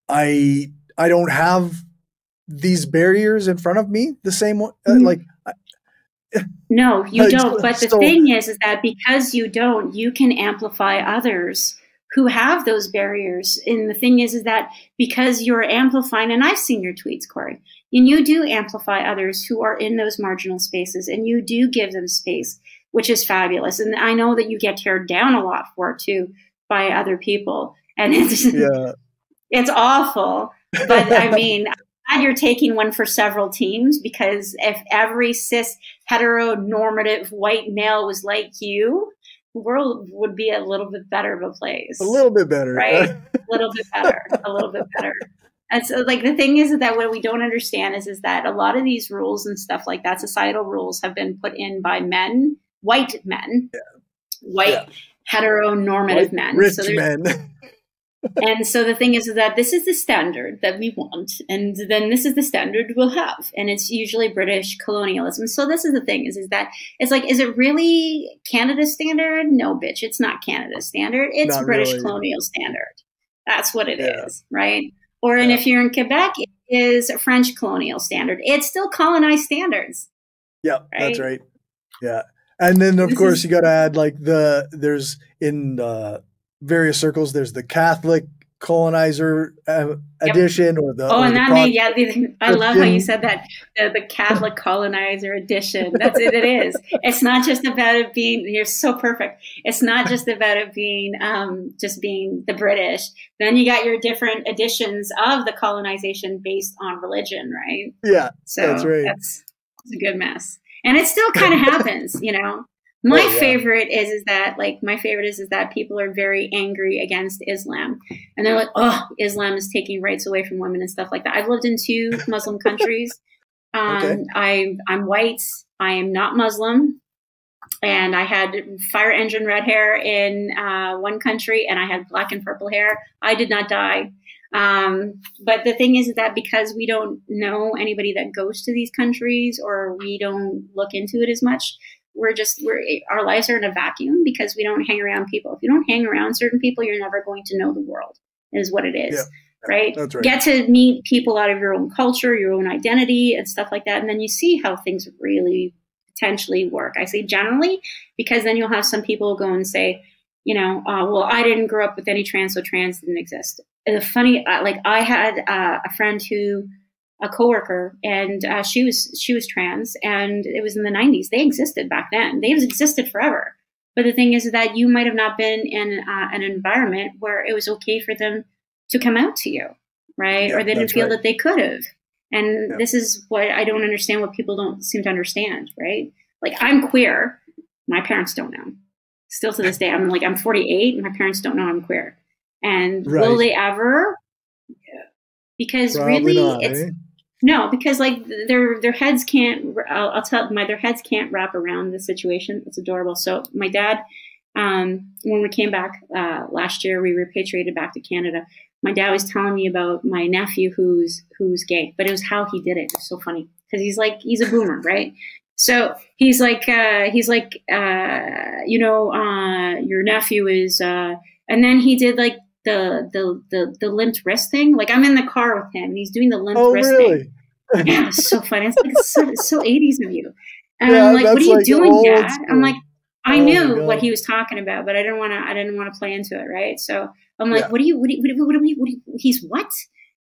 I I don't have these barriers in front of me the same way. Mm-hmm. uh, like I, No, you don't. But the so, thing is, is that because you don't, you can amplify others who have those barriers. And the thing is, is that because you're amplifying, and I've seen your tweets, Corey, and you do amplify others who are in those marginal spaces, and you do give them space, which is fabulous. And I know that you get teared down a lot for it too by other people. And it's, yeah. it's awful. But I mean, I'm glad you're taking one for several teams, because if every cis, heteronormative white male was like you, the world would be a little bit better of a place. A little bit better. Right? a little bit better. A little bit better. And so, like, the thing is that what we don't understand is, is that a lot of these rules and stuff like that, societal rules, have been put in by men, white men, yeah. white yeah. heteronormative white, men. Rich so men. And so the thing is that this is the standard that we want, and then this is the standard we'll have, and it's usually British colonialism. So this is the thing is, is that it's like, is it really Canada's standard? No, bitch, it's not Canada's standard. It's not British really. colonial standard. That's what it yeah. is, right? Or yeah. and if you're in Quebec, it is a French colonial standard. It's still colonized standards. Yeah, right? That's right. Yeah, and then of this course you got to add like the there's in. Uh, various circles there's the Catholic colonizer uh, yep. edition, or the oh or and the that may, yeah the, I love how you said that, the, the Catholic colonizer edition. That's it. It is it's not just about it being you're so perfect it's not just about it being um just being the British. Then you got your different editions of the colonization based on religion, right? Yeah, so that's right. That's, that's a good mess, and it still kind of happens, you know. My oh, yeah. favorite is is that like my favorite is is that people are very angry against Islam, and they're like, "Oh, Islam is taking rights away from women and stuff like that." I've lived in two Muslim countries. Um, okay. I I'm white. I am not Muslim, and I had fire engine red hair in uh, one country, and I had black and purple hair. I did not dye. Um, but the thing is that because we don't know anybody that goes to these countries, or we don't look into it as much. We're just, we're, our lives are in a vacuum because we don't hang around people. If you don't hang around certain people, you're never going to know the world, is what it is, yeah, right? That's right? Get to meet people out of your own culture, your own identity and stuff like that. And then you see how things really potentially work. I say generally, because then you'll have some people go and say, you know, uh, well, I didn't grow up with any trans, so trans didn't exist. And the funny, uh, like I had uh, a friend who, a coworker, and uh, she was she was trans, and it was in the nineties. They existed back then. They existed forever. But the thing is that you might have not been in uh, an environment where it was okay for them to come out to you, right? Yeah, or they didn't feel right. that they could have. And yeah. this is what I don't understand. What people don't seem to understand, right? Like, I'm queer. My parents don't know. Still to this day, I'm like I'm forty-eight, and my parents don't know I'm queer. And right. will they ever? Because Probably really, not, it's. Eh? No, because like their their heads can't. I'll, I'll tell my their heads can't wrap around the situation. It's adorable. So my dad, um, when we came back uh, last year, we repatriated back to Canada. My dad was telling me about my nephew who's who's gay, but it was how he did it. It's so funny because he's like he's a boomer, right? So he's like uh, he's like uh, you know uh, your nephew is, uh, and then he did like. The, the the the limped wrist thing. Like, I'm in the car with him and he's doing the limp oh, wrist really? thing. Yeah, it's so funny. It's like it's so, it's so eighties of you. And yeah, I'm like, what are you like doing, Dad? School. I'm like, I oh, knew what he was talking about, but I didn't want to. I didn't want to play into it, right? So I'm like, yeah. what do you? What do you? What do you? What do you? He's what?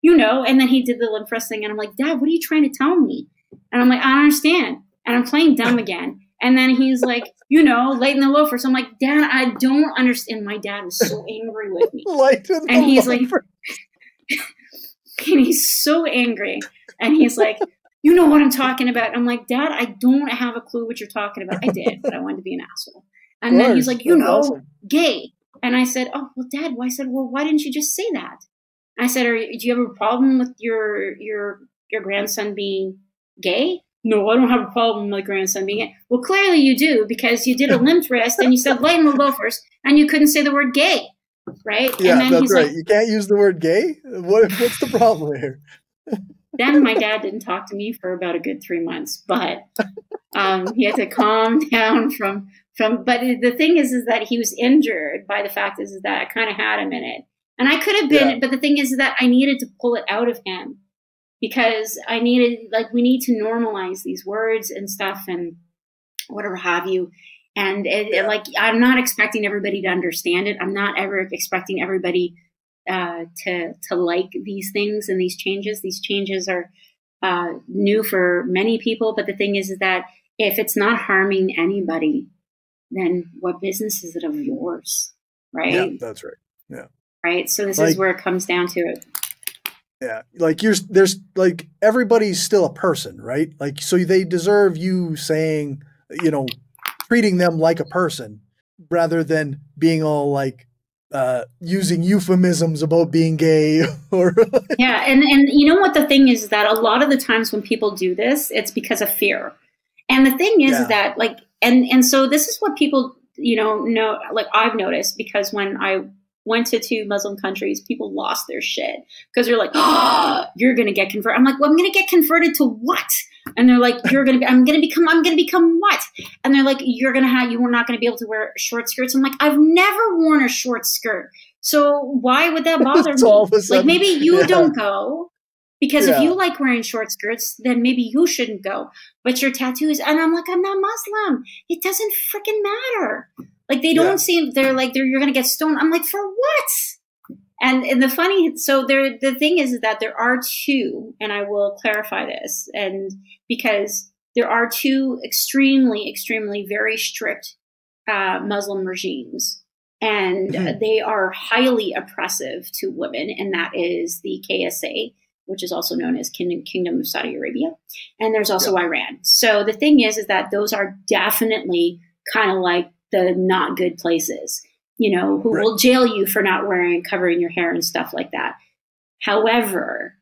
You know? And then he did the limp wrist thing, and I'm like, Dad, what are you trying to tell me? And I'm like, I don't understand. And I'm playing dumb again. And then he's like, you know, lighten the loafer. So I'm like, Dad, I don't understand. My dad was so angry with me. Lighten and he's loafer. like, and he's so angry. And he's like, you know what I'm talking about. I'm like, Dad, I don't have a clue what you're talking about. I did, but I wanted to be an asshole. And then he's like, you know, awesome. gay. And I said, oh, well, Dad, well, I said, well, why didn't you just say that? I said, Are, do you have a problem with your your your grandson being gay? No, I don't have a problem with my grandson being gay. Well, clearly you do, because you did a limp wrist and you said lighten the loafers and you couldn't say the word gay, right? Yeah, and then that's he's right. Like, you can't use the word gay? What, what's the problem here? Then my dad didn't talk to me for about a good three months, but um, he had to calm down from, from – but the thing is is that he was injured by the fact is, is that I kind of had him in it. And I could have been yeah. – but the thing is, is that I needed to pull it out of him. Because I needed, like, we need to normalize these words and stuff. And whatever have you. And it, it, like, I'm not expecting everybody to understand it. I'm not ever expecting everybody uh, to to like these things and these changes. These changes are uh, new for many people. But the thing is, is that if it's not harming anybody, then what business is it of yours, right? Yeah, that's right. Yeah. Right. So this like, is where it comes down to it. Yeah. Like you're, there's like, everybody's still a person, right? Like, so they deserve you saying, you know, treating them like a person rather than being all like, uh, using euphemisms about being gay or. Yeah. And, and you know what the thing is that a lot of the times when people do this, it's because of fear. And the thing is yeah. that like, and, and so this is what people, you know, know, like I've noticed, because when I went to two Muslim countries, people lost their shit because they're like, oh, you're going to get converted. I'm like, well, I'm going to get converted to what? And they're like, you're going to be, I'm going to become, I'm going to become what? And they're like, you're going to have, you were not going to be able to wear short skirts. I'm like, I've never worn a short skirt. So why would that bother me? Sudden, like maybe you yeah. don't go. Because yeah. if you like wearing short skirts, then maybe you shouldn't go. But your tattoos, and I'm like, I'm not Muslim. It doesn't freaking matter. Like they don't yeah. seem, they're like, they're, you're going to get stoned. I'm like, for what? And, and the funny, so there, the thing is that there are two, and I will clarify this, and because there are two extremely, extremely very strict uh, Muslim regimes. And mm-hmm. they are highly oppressive to women. And that is the K S A, which is also known as Kingdom, Kingdom of Saudi Arabia. And there's also yeah. Iran. So the thing is, is that those are definitely kind of like the not good places, you know, who right. will jail you for not wearing, covering your hair and stuff like that. However,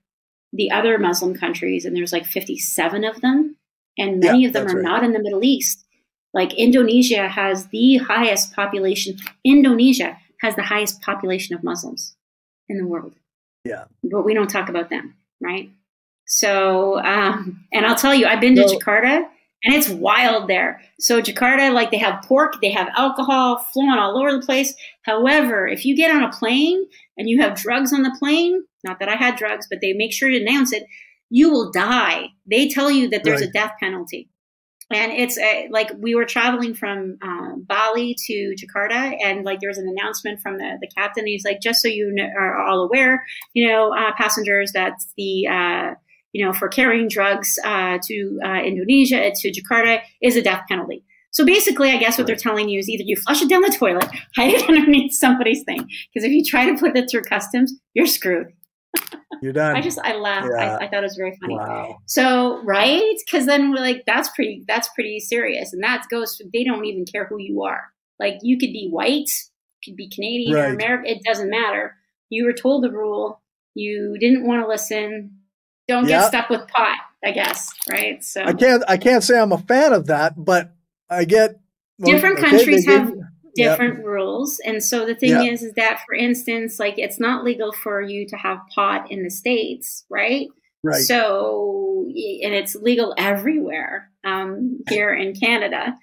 the other Muslim countries, and there's like fifty-seven of them, and many yeah, of them are right. not in the Middle East. Like Indonesia has the highest population. Indonesia has the highest population of Muslims in the world. Yeah. But we don't talk about them, right? So, um, and I'll tell you, I've been to no. Jakarta, and it's wild there. So Jakarta, like they have pork, they have alcohol flowing all over the place. However, if you get on a plane and you have drugs on the plane, not that I had drugs, but they make sure to announce it, you will die. They tell you that there's right. a death penalty. And it's a, like we were traveling from uh, Bali to Jakarta, and like there was an announcement from the, the captain. He's like, just so you know, are all aware, you know, uh, passengers, that's the, uh, you know, for carrying drugs uh, to uh, Indonesia, to Jakarta is a death penalty. So basically, I guess what they're telling you is either you flush it down the toilet, hide it underneath somebody's thing. Because if you try to put it through customs, you're screwed. You're done. I just, I laughed. Yeah. I, I thought it was very funny. Wow. So, right? Because then we're like, that's pretty, that's pretty serious. And that goes, they don't even care who you are. Like you could be white, you could be Canadian right. or American. It doesn't matter. You were told the rule. You didn't want to listen. Don't yeah. get stuck with pot, I guess. Right. So I can't, I can't say I'm a fan of that, but I get. Well, different countries okay, have get, different yep. rules. And so the thing yep. is, is that, for instance, like it's not legal for you to have pot in the States, right? Right. So, and it's legal everywhere um, here in Canada.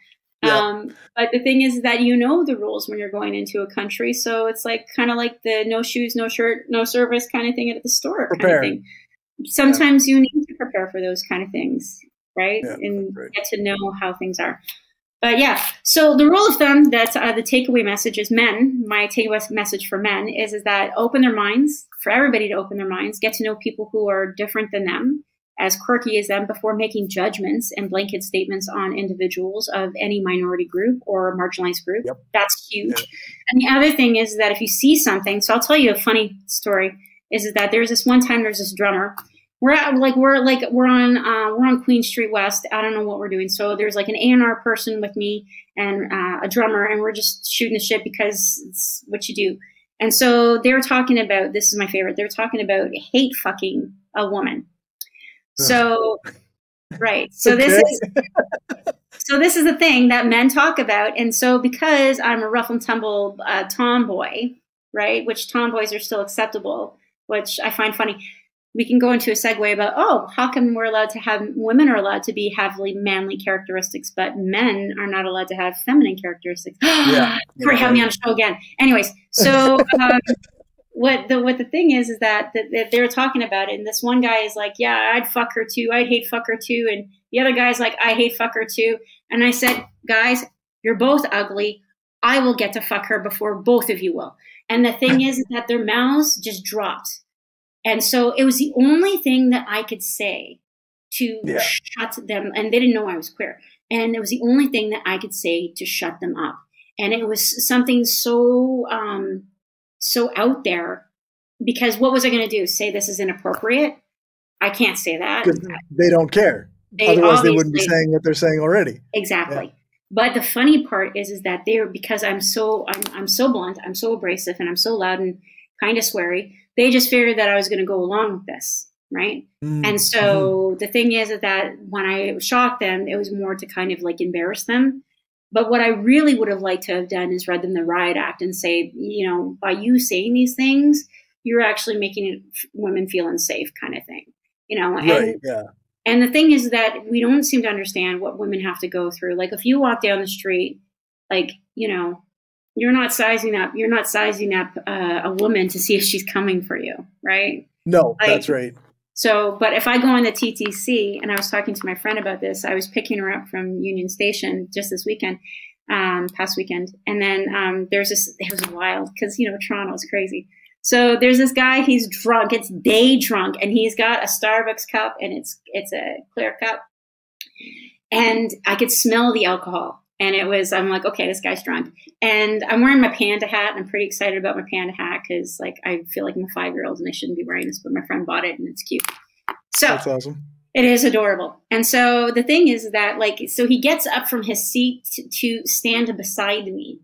Yep. Um, but the thing is that, you know, the rules when you're going into a country. So it's like kind of like the no shoes, no shirt, no service kind of thing at the store. Prepare. Kind of thing. Sometimes yeah. you need to prepare for those kind of things, right? Yep, and right. get to know how things are. But yeah, so the rule of thumb that uh, the takeaway message is men, my takeaway message for men is, is that open their minds, for everybody to open their minds, get to know people who are different than them, as quirky as them, before making judgments and blanket statements on individuals of any minority group or marginalized group. Yep. That's huge. Yep. And the other thing is that if you see something, so I'll tell you a funny story, is, is that there's this one time there's this drummer. We're at, like we're like we're on uh, we're on Queen Street West. I don't know what we're doing. So there's like an A and R person with me and uh, a drummer, and we're just shooting the shit because it's what you do. And so they were talking about, this is my favorite. They were talking about hate fucking a woman. So right. So okay. this is so this is the thing that men talk about. And so because I'm a rough and tumble uh, tomboy, right? Which tomboys are still acceptable, which I find funny. We can go into a segue about, oh, how come we're allowed to have, women are allowed to be heavily manly characteristics, but men are not allowed to have feminine characteristics. Yeah, Corey, yeah. have me on the show again. Anyways, so um, what the what the thing is, is that, that, that they're talking about it. And this one guy is like, yeah, I'd fuck her too. I'd hate fuck her too. And the other guy's like, I hate fuck her too. And I said, guys, you're both ugly. I will get to fuck her before both of you will. And the thing is, is that their mouths just dropped. And so it was the only thing that I could say to yeah. shut them. And they didn't know I was queer. And it was the only thing that I could say to shut them up. And it was something so, um, so out there, because what was I going to do? Say this is inappropriate? I can't say that. They don't care. They Otherwise they wouldn't be saying what they're saying already. Exactly. Yeah. But the funny part is, is that they are, because I'm so, I'm, I'm so blunt, I'm so abrasive, and I'm so loud and kind of sweary, they just figured that I was going to go along with this. Right. Mm-hmm. And so the thing is that when I shocked them, it was more to kind of like embarrass them. But what I really would have liked to have done is read them the Riot Act and say, you know, by you saying these things, you're actually making women feel unsafe, kind of thing, you know? And, right, yeah. and the thing is that we don't seem to understand what women have to go through. Like if you walk down the street, like, you know, you're not sizing up, you're not sizing up uh, a woman to see if she's coming for you. Right. No, like, that's right. So, but if I go on the T T C, and I was talking to my friend about this, I was picking her up from Union Station just this weekend, um, past weekend. And then um, there's this, it was wild because, you know, Toronto's crazy. So there's this guy, he's drunk, it's day drunk, and he's got a Starbucks cup, and it's, it's a clear cup. And I could smell the alcohol. And it was, I'm like, okay, this guy's drunk. And I'm wearing my panda hat, and I'm pretty excited about my panda hat because, like, I feel like I'm a five-year-old and I shouldn't be wearing this, but my friend bought it and it's cute. So that's awesome. It is adorable. And so the thing is that, like, so he gets up from his seat to, to stand beside me.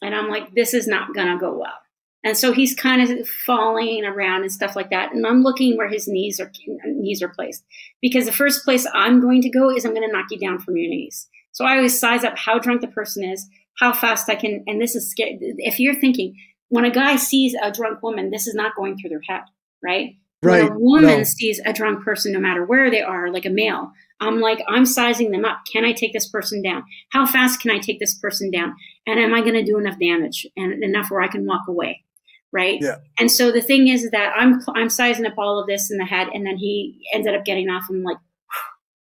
And I'm like, this is not going to go well. And so he's kind of falling around and stuff like that. And I'm looking where his knees are, knees are placed, because the first place I'm going to go is I'm going to knock you down from your knees. So I always size up how drunk the person is, how fast I can, and this is scary. If you're thinking, when a guy sees a drunk woman, this is not going through their head, right? Right. When a woman no. sees a drunk person, no matter where they are, like a male, I'm like, I'm sizing them up. Can I take this person down? How fast can I take this person down? And am I going to do enough damage and enough where I can walk away, right? Yeah. And so the thing is that I'm I'm sizing up all of this in the head, and then he ended up getting off, and I'm like,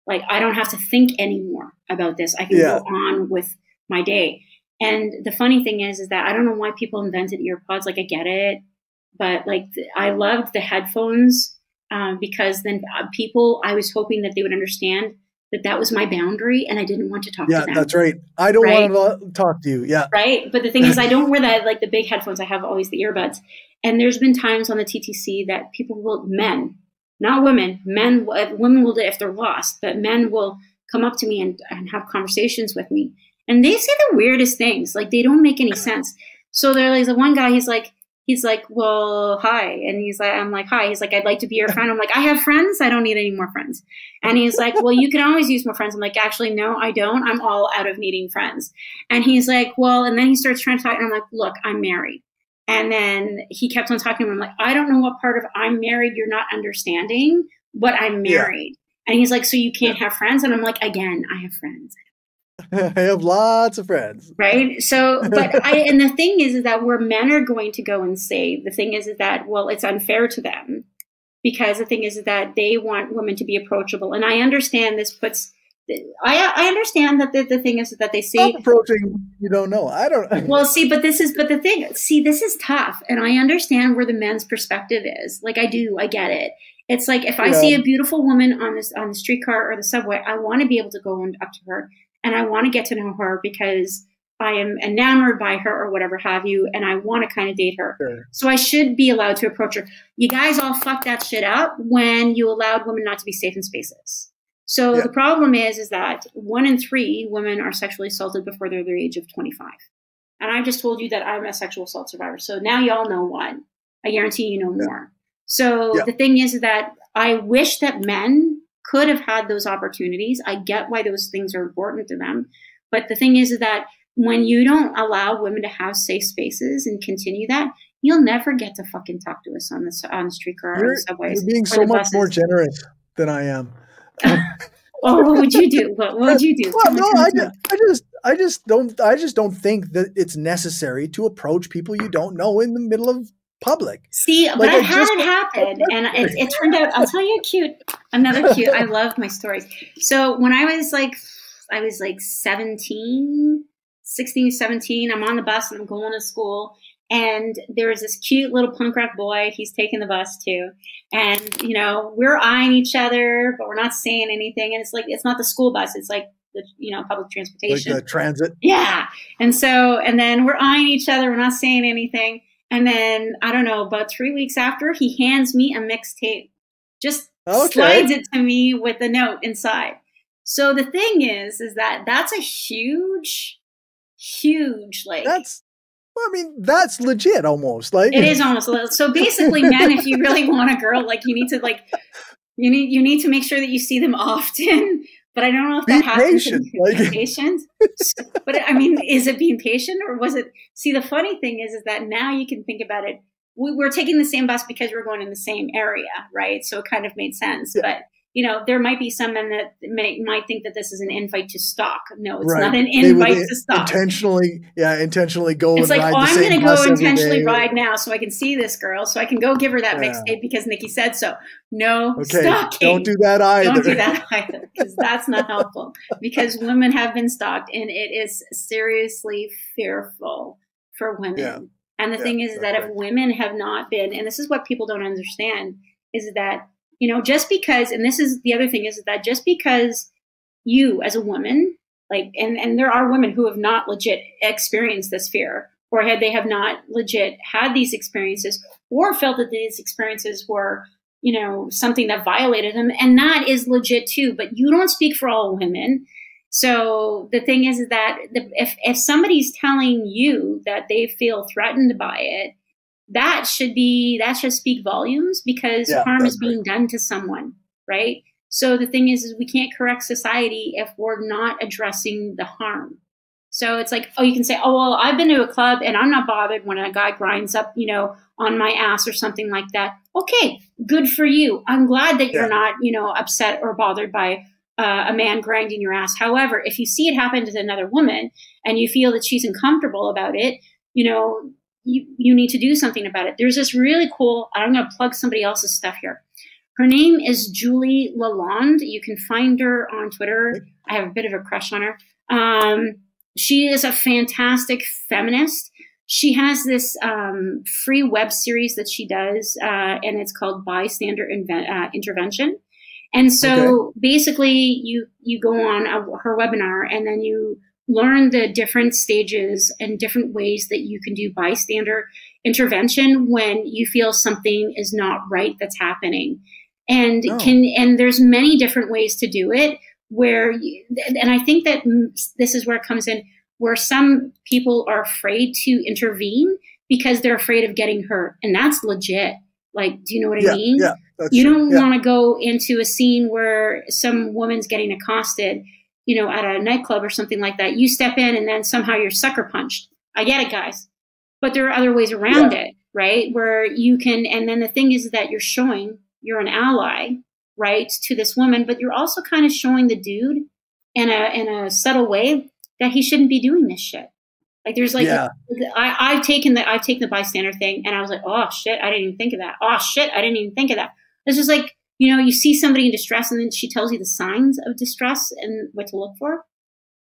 like, I don't have to think anymore about this. I can yeah. go on with my day. And the funny thing is, is that I don't know why people invented earpods. Like, I get it. But, like, I loved the headphones um, because then people, I was hoping that they would understand that that was my boundary and I didn't want to talk yeah, to them. Yeah, that's right. I don't right? want to talk to you. Yeah. Right. But the thing is, I don't wear that, like, the big headphones. I have always the earbuds. And there's been times on the T T C that people will, men, not women, men, women will do it if they're lost, but men will come up to me and, and have conversations with me. And they say the weirdest things, like they don't make any sense. So they're like, the one guy, he's like, he's like, well, hi. And he's like, I'm like, hi. He's like, I'd like to be your friend. I'm like, I have friends. I don't need any more friends. And he's like, well, you can always use more friends. I'm like, actually, no, I don't. I'm all out of needing friends. And he's like, well, and then he starts trying to talk. And I'm like, look, I'm married. And then he kept on talking to him. I'm like, I don't know what part of I'm married you're not understanding, but I'm married. Yeah. And he's like, so you can't yeah. have friends? And I'm like, again, I have friends. I have lots of friends. Right? So, but I, and the thing is, is that where men are going to go and say, the thing is, is that, well, it's unfair to them, because the thing is, is that they want women to be approachable. And I understand this puts, I, I understand that the, the thing is that they say approaching you don't know. I don't. Well, see, but this is but the thing. See, this is tough, and I understand where the men's perspective is. Like I do, I get it. It's like if I yeah. see a beautiful woman on this on the streetcar or the subway, I want to be able to go and up to her, and I want to get to know her because I am enamored by her or whatever have you, and I want to kind of date her. Sure. So I should be allowed to approach her. You guys all fucked that shit up when you allowed women not to be safe in spaces. So yeah. the problem is, is that one in three women are sexually assaulted before they're the age of twenty-five. And I just told you that I'm a sexual assault survivor. So now y'all know one. I guarantee you know yeah. more. So yeah. the thing is that I wish that men could have had those opportunities. I get why those things are important to them. But the thing is that when you don't allow women to have safe spaces and continue that, you'll never get to fucking talk to us on the, on the streetcar or the subways. You're being so much buses. more generous than I am. Oh, what would you do? What, what would you do? Well, no, I just, I just, I just don't, I just don't think that it's necessary to approach people you don't know in the middle of public. See, like, but I had it happen, and it, it turned out, I'll tell you a cute, another cute, I love my stories. So when I was like, I was like seventeen, sixteen, seventeen, I'm on the bus and I'm going to school, and there was this cute little punk rock boy, he's taking the bus too. And, you know, we're eyeing each other, but we're not saying anything. And it's like, it's not the school bus, it's like, the, you know, public transportation. Like the transit. Yeah. And so, and then we're eyeing each other, we're not saying anything. And then, I don't know, about three weeks after, he hands me a mixtape, just okay. slides it to me with a note inside. So the thing is, is that that's a huge, huge, like. That's, well, I mean, that's legit almost. Like It is almost. So basically, men, if you really want a girl, like you need to like, you need, you need to make sure that you see them often. But I don't know if that happens. Like, patient. But I mean, is it being patient or was it? See, the funny thing is, is that now you can think about it. We, we're taking the same bus because we're going in the same area, right? So it kind of made sense. Yeah. But you know, there might be some men that may, might think that this is an invite to stalk. No, it's right. not an invite to stalk. Intentionally, yeah, intentionally go. It's and like, ride oh, the I'm going to go intentionally ride now, so I can see this girl, so I can go give her that yeah. mixtape because Nikki said so. No, okay, stalking. Don't do that either. Don't do that either, because that's not helpful. Because women have been stalked, and it is seriously fearful for women. Yeah. And the yeah, thing is okay. that if women have not been, and this is what people don't understand, is that you know, just because, and this is the other thing is that just because you as a woman, like, and, and there are women who have not legit experienced this fear, or had they have not legit had these experiences, or felt that these experiences were, you know, something that violated them. And that is legit too, but you don't speak for all women. So the thing is that the, if, if somebody's telling you that they feel threatened by it, that should be, that should speak volumes because yeah, harm is being right. done to someone, right? So the thing is, is we can't correct society if we're not addressing the harm. So it's like, oh, you can say, oh, well, I've been to a club and I'm not bothered when a guy grinds up, you know, on my ass or something like that. Okay, good for you. I'm glad that yeah. you're not, you know, upset or bothered by uh, a man grinding your ass. However, if you see it happen to another woman and you feel that she's uncomfortable about it, you know, You, you need to do something about it. There's this really cool, I'm going to plug somebody else's stuff here. Her name is Julie Lalonde. You can find her on Twitter. I have a bit of a crush on her. Um, she is a fantastic feminist. She has this um, free web series that she does, uh, and it's called Bystander Inve- uh, Intervention. And so okay. basically you, you go on a, her webinar and then you learn the different stages and different ways that you can do bystander intervention when you feel something is not right that's happening. And oh. can and there's many different ways to do it where, you, and I think that this is where it comes in, where some people are afraid to intervene because they're afraid of getting hurt. And that's legit. Like, do you know what yeah, I mean? Yeah, you don't yeah. want to go into a scene where some woman's getting accosted you know, at a nightclub or something like that, you step in and then somehow you're sucker punched. I get it, guys. But there are other ways around yeah. it, right? Where you can, and then the thing is that you're showing you're an ally, right, to this woman, but you're also kind of showing the dude in a in a subtle way that he shouldn't be doing this shit. Like there's like, yeah. I, I've taken the, I've taken the bystander thing and I was like, oh shit, I didn't even think of that. Oh shit, I didn't even think of that. It's just like, you know, you see somebody in distress and then she tells you the signs of distress and what to look for.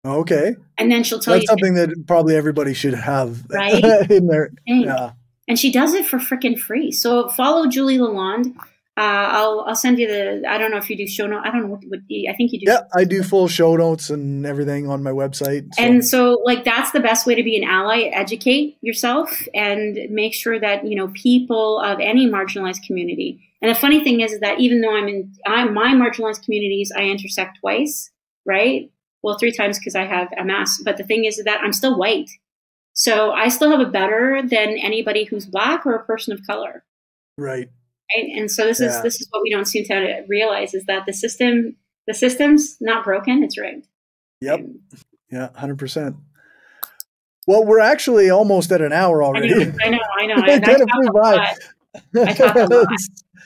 Okay. And then she'll tell That's you. That's something that probably everybody should have right? in their. Yeah. And she does it for freaking free. So follow Julie Lalonde. Uh, I'll, I'll send you the, I don't know if you do show notes. I don't know what, what the, I think you do. Yeah, I do full show notes and everything on my website. So. And so like, that's the best way to be an ally, educate yourself and make sure that, you know, people of any marginalized community. And the funny thing is, is that even though I'm in I'm, my marginalized communities, I intersect twice, right? Well, three times because I have M S. But the thing is that I'm still white. So I still have it better than anybody who's black or a person of color. Right. Right? And so this is yeah. this is what we don't seem to realize is that the system the system's not broken, it's rigged. Yep. And, yeah, one hundred percent. Well, we're actually almost at an hour already. I know, I know. I know. I, I talk a lot. I talk a lot.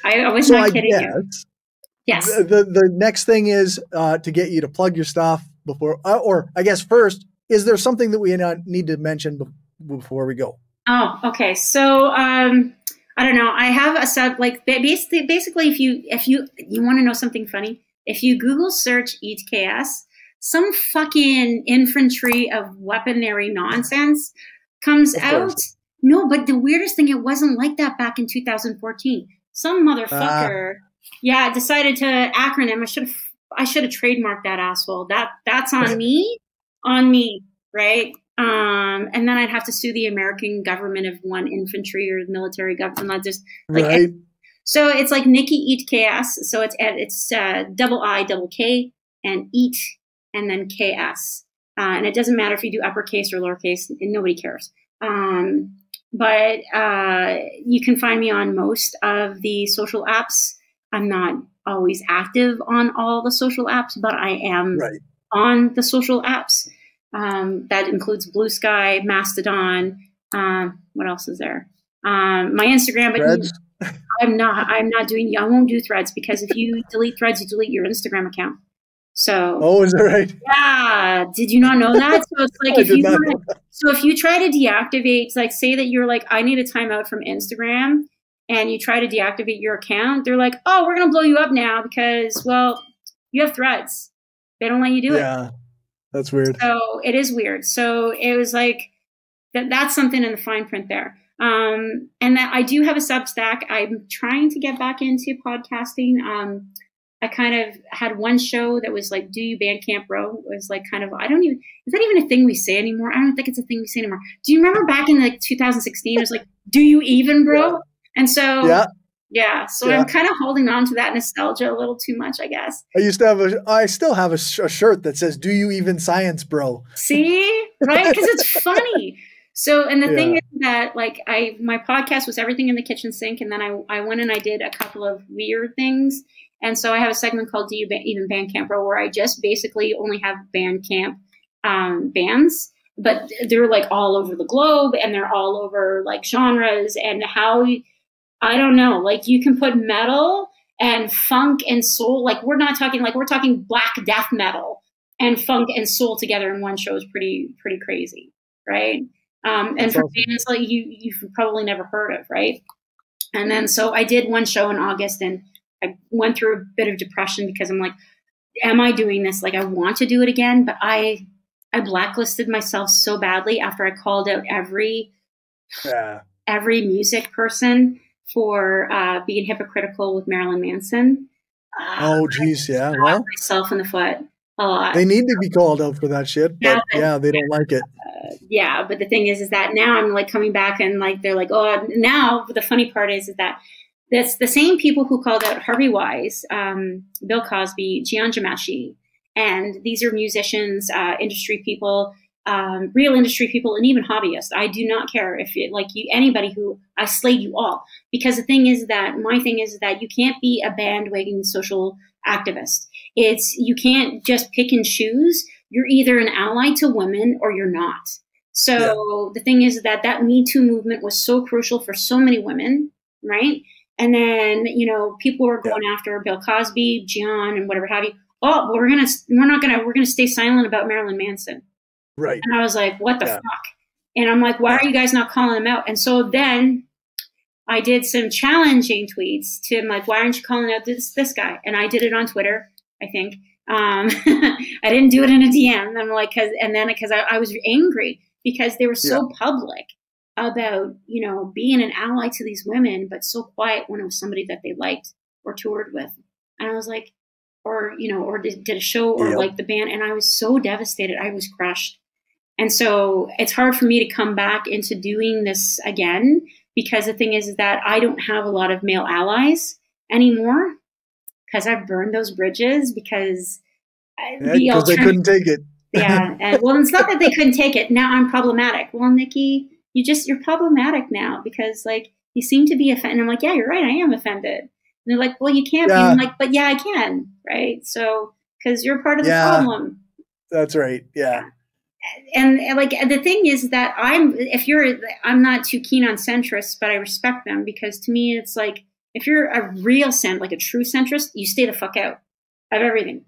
I was so not I kidding guess, you. Yes. The, the, the next thing is uh, to get you to plug your stuff before, uh, or I guess first, is there something that we need to mention before we go? Oh, okay. So, um, I don't know. I have a sub, like basically, basically if you, if you, you want to know something funny, if you Google search EatKS, some fucking infantry of weaponry nonsense comes out. No, but the weirdest thing, it wasn't like that back in two thousand fourteen. Some motherfucker, uh, yeah, decided to acronym. I should have, I should have trademarked that asshole. That that's on me, on me, right? Um, and then I'd have to sue the American government of one infantry or military government. Not just like, right. it, so it's like Nikki EatKS. So it's it's uh, double I, double K, and eat, and then K S. Uh, and it doesn't matter if you do uppercase or lowercase. Nobody cares. Um, but uh, you can find me on most of the social apps. I'm not always active on all the social apps, but I am right. on the social apps. Um, that includes Blue Sky, Mastodon. Um, what else is there? Um, my Instagram, but Threads. I'm not, I'm not doing, I won't do Threads because if you delete Threads, you delete your Instagram account. So, oh, is that right? Yeah. Did you not know that? So it's like, if you wanna, so if you try to deactivate, like say that you're like, I need a timeout from Instagram and you try to deactivate your account, they're like, oh, we're going to blow you up now because, well, you have Threads. They don't let you do yeah. it. Yeah. That's weird. So it is weird. So it was like that. That's something in the fine print there. Um, and that I do have a Substack. I'm trying to get back into podcasting. Um, I kind of had one show that was like, do you Bandcamp, bro? It was like kind of, I don't even, is that even a thing we say anymore? I don't think it's a thing we say anymore. Do you remember back in like two thousand sixteen, it was like, do you even, bro? And so, yeah. Yeah, so yeah. I'm kind of holding on to that nostalgia a little too much, I guess. I used to have a, I still have a, sh a shirt that says, do you even science, bro? See, right? Because it's funny. So, and the yeah. thing is that like I, my podcast was everything in the kitchen sink. And then I, I went and I did a couple of weird things. And so I have a segment called Do You Ban Even Bandcamp, bro, where I just basically only have Bandcamp um, bands. But they're like all over the globe and they're all over like genres and how you, I don't know, like you can put metal and funk and soul, like we're not talking, like we're talking black death metal and funk and soul together in one show is pretty, pretty crazy, right? Um, and for bands like you, you've probably never heard of, right? And then, so I did one show in August and I went through a bit of depression because I'm like, am I doing this? Like I want to do it again, but I, I blacklisted myself so badly after I called out every, yeah. every music person for uh, being hypocritical with Marilyn Manson. Uh, oh, geez, yeah. I well, myself in the foot a lot. They need to be called out for that shit, but yeah, yeah they don't like it. Uh, yeah, but the thing is, is that now I'm like coming back and like, they're like, oh, now the funny part is, is that that's the same people who called out Harvey Wise, um, Bill Cosby, Gian Giamaschi, and these are musicians, uh, industry people, Um, real industry people and even hobbyists. I do not care if it, like you, anybody who I slayed you all, because the thing is that my thing is that you can't be a bandwagon social activist. It's, you can't just pick and choose. You're either an ally to women or you're not. So yeah. the thing is that that Me Too movement was so crucial for so many women. Right. And then, you know, people were going yeah. after Bill Cosby, Gian and whatever have you. Oh, well, we're going to, we're not going to, we're going to stay silent about Marilyn Manson. Right. And I was like, what the yeah. fuck? And I'm like, why are you guys not calling them out? And so then I did some challenging tweets to him, like, why aren't you calling out this, this guy? And I did it on Twitter, I think. Um, I didn't do it in a D M. I'm like, cause, and then because I, I was angry because they were so yeah. public about, you know, being an ally to these women, but so quiet when it was somebody that they liked or toured with. And I was like, or, you know, or did, did a show or yeah. like the band. And I was so devastated. I was crushed. And so it's hard for me to come back into doing this again, because the thing is, is that I don't have a lot of male allies anymore because I've burned those bridges because yeah, the they couldn't take it. yeah. And, well, it's not that they couldn't take it. Now I'm problematic. Well, Nikki, you just, you're problematic now because like you seem to be offended. And I'm like, yeah, you're right. I am offended. And they're like, well, you can't yeah. be. And I'm like, but yeah, I can. Right. So, cause you're part of the yeah, problem. That's right. Yeah. yeah. And, and like the thing is that I'm, if you're, I'm not too keen on centrists, but I respect them because to me it's like if you're a real cent, like a true centrist, you stay the fuck out of everything.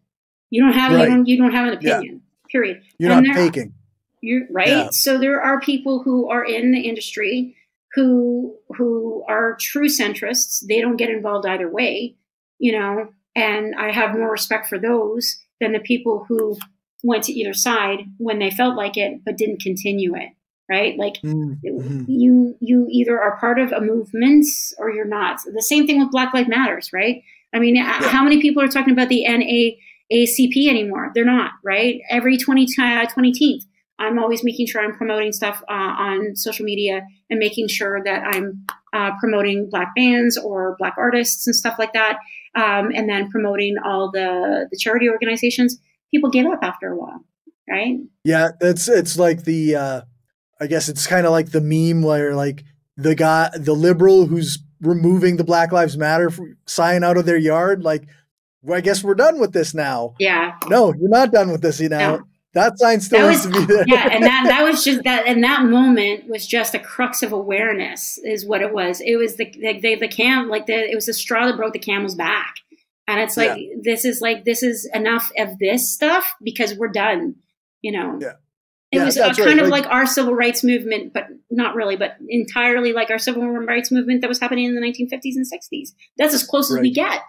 You don't have, right. you don't, you don't have an opinion. Yeah. Period. You're and not faking. You're right. Yeah. So there are people who are in the industry who who are true centrists. They don't get involved either way, you know, and I have more respect for those than the people who went to either side when they felt like it, but didn't continue it. Right. Like mm-hmm. you, you either are part of a movement or you're not. The same thing with Black Lives Matters. Right. I mean, yeah. How many people are talking about the N double A C P anymore? They're not. Right. Every twentieth, I'm always making sure I'm promoting stuff uh, on social media and making sure that I'm uh, promoting Black bands or Black artists and stuff like that. Um, and then promoting all the, the charity organizations. People give up after a while. Right. Yeah. It's, it's like the, uh, I guess it's kind of like the meme where like the guy, the liberal who's removing the Black Lives Matter sign out of their yard. Like, well, I guess we're done with this now. Yeah. No, you're not done with this. You know, no. That sign still that has was, to be there. Yeah. And that, that was just that. And that moment was just a crux of awareness is what it was. It was the, the, the, the cam, like the, it was the straw that broke the camel's back. And it's like, yeah. this is like, this is enough of this stuff because we're done, you know? Yeah. It yeah, was a, kind right. of like our civil rights movement, but not really, but entirely like our civil rights movement that was happening in the nineteen fifties and sixties. That's as close right. as we get.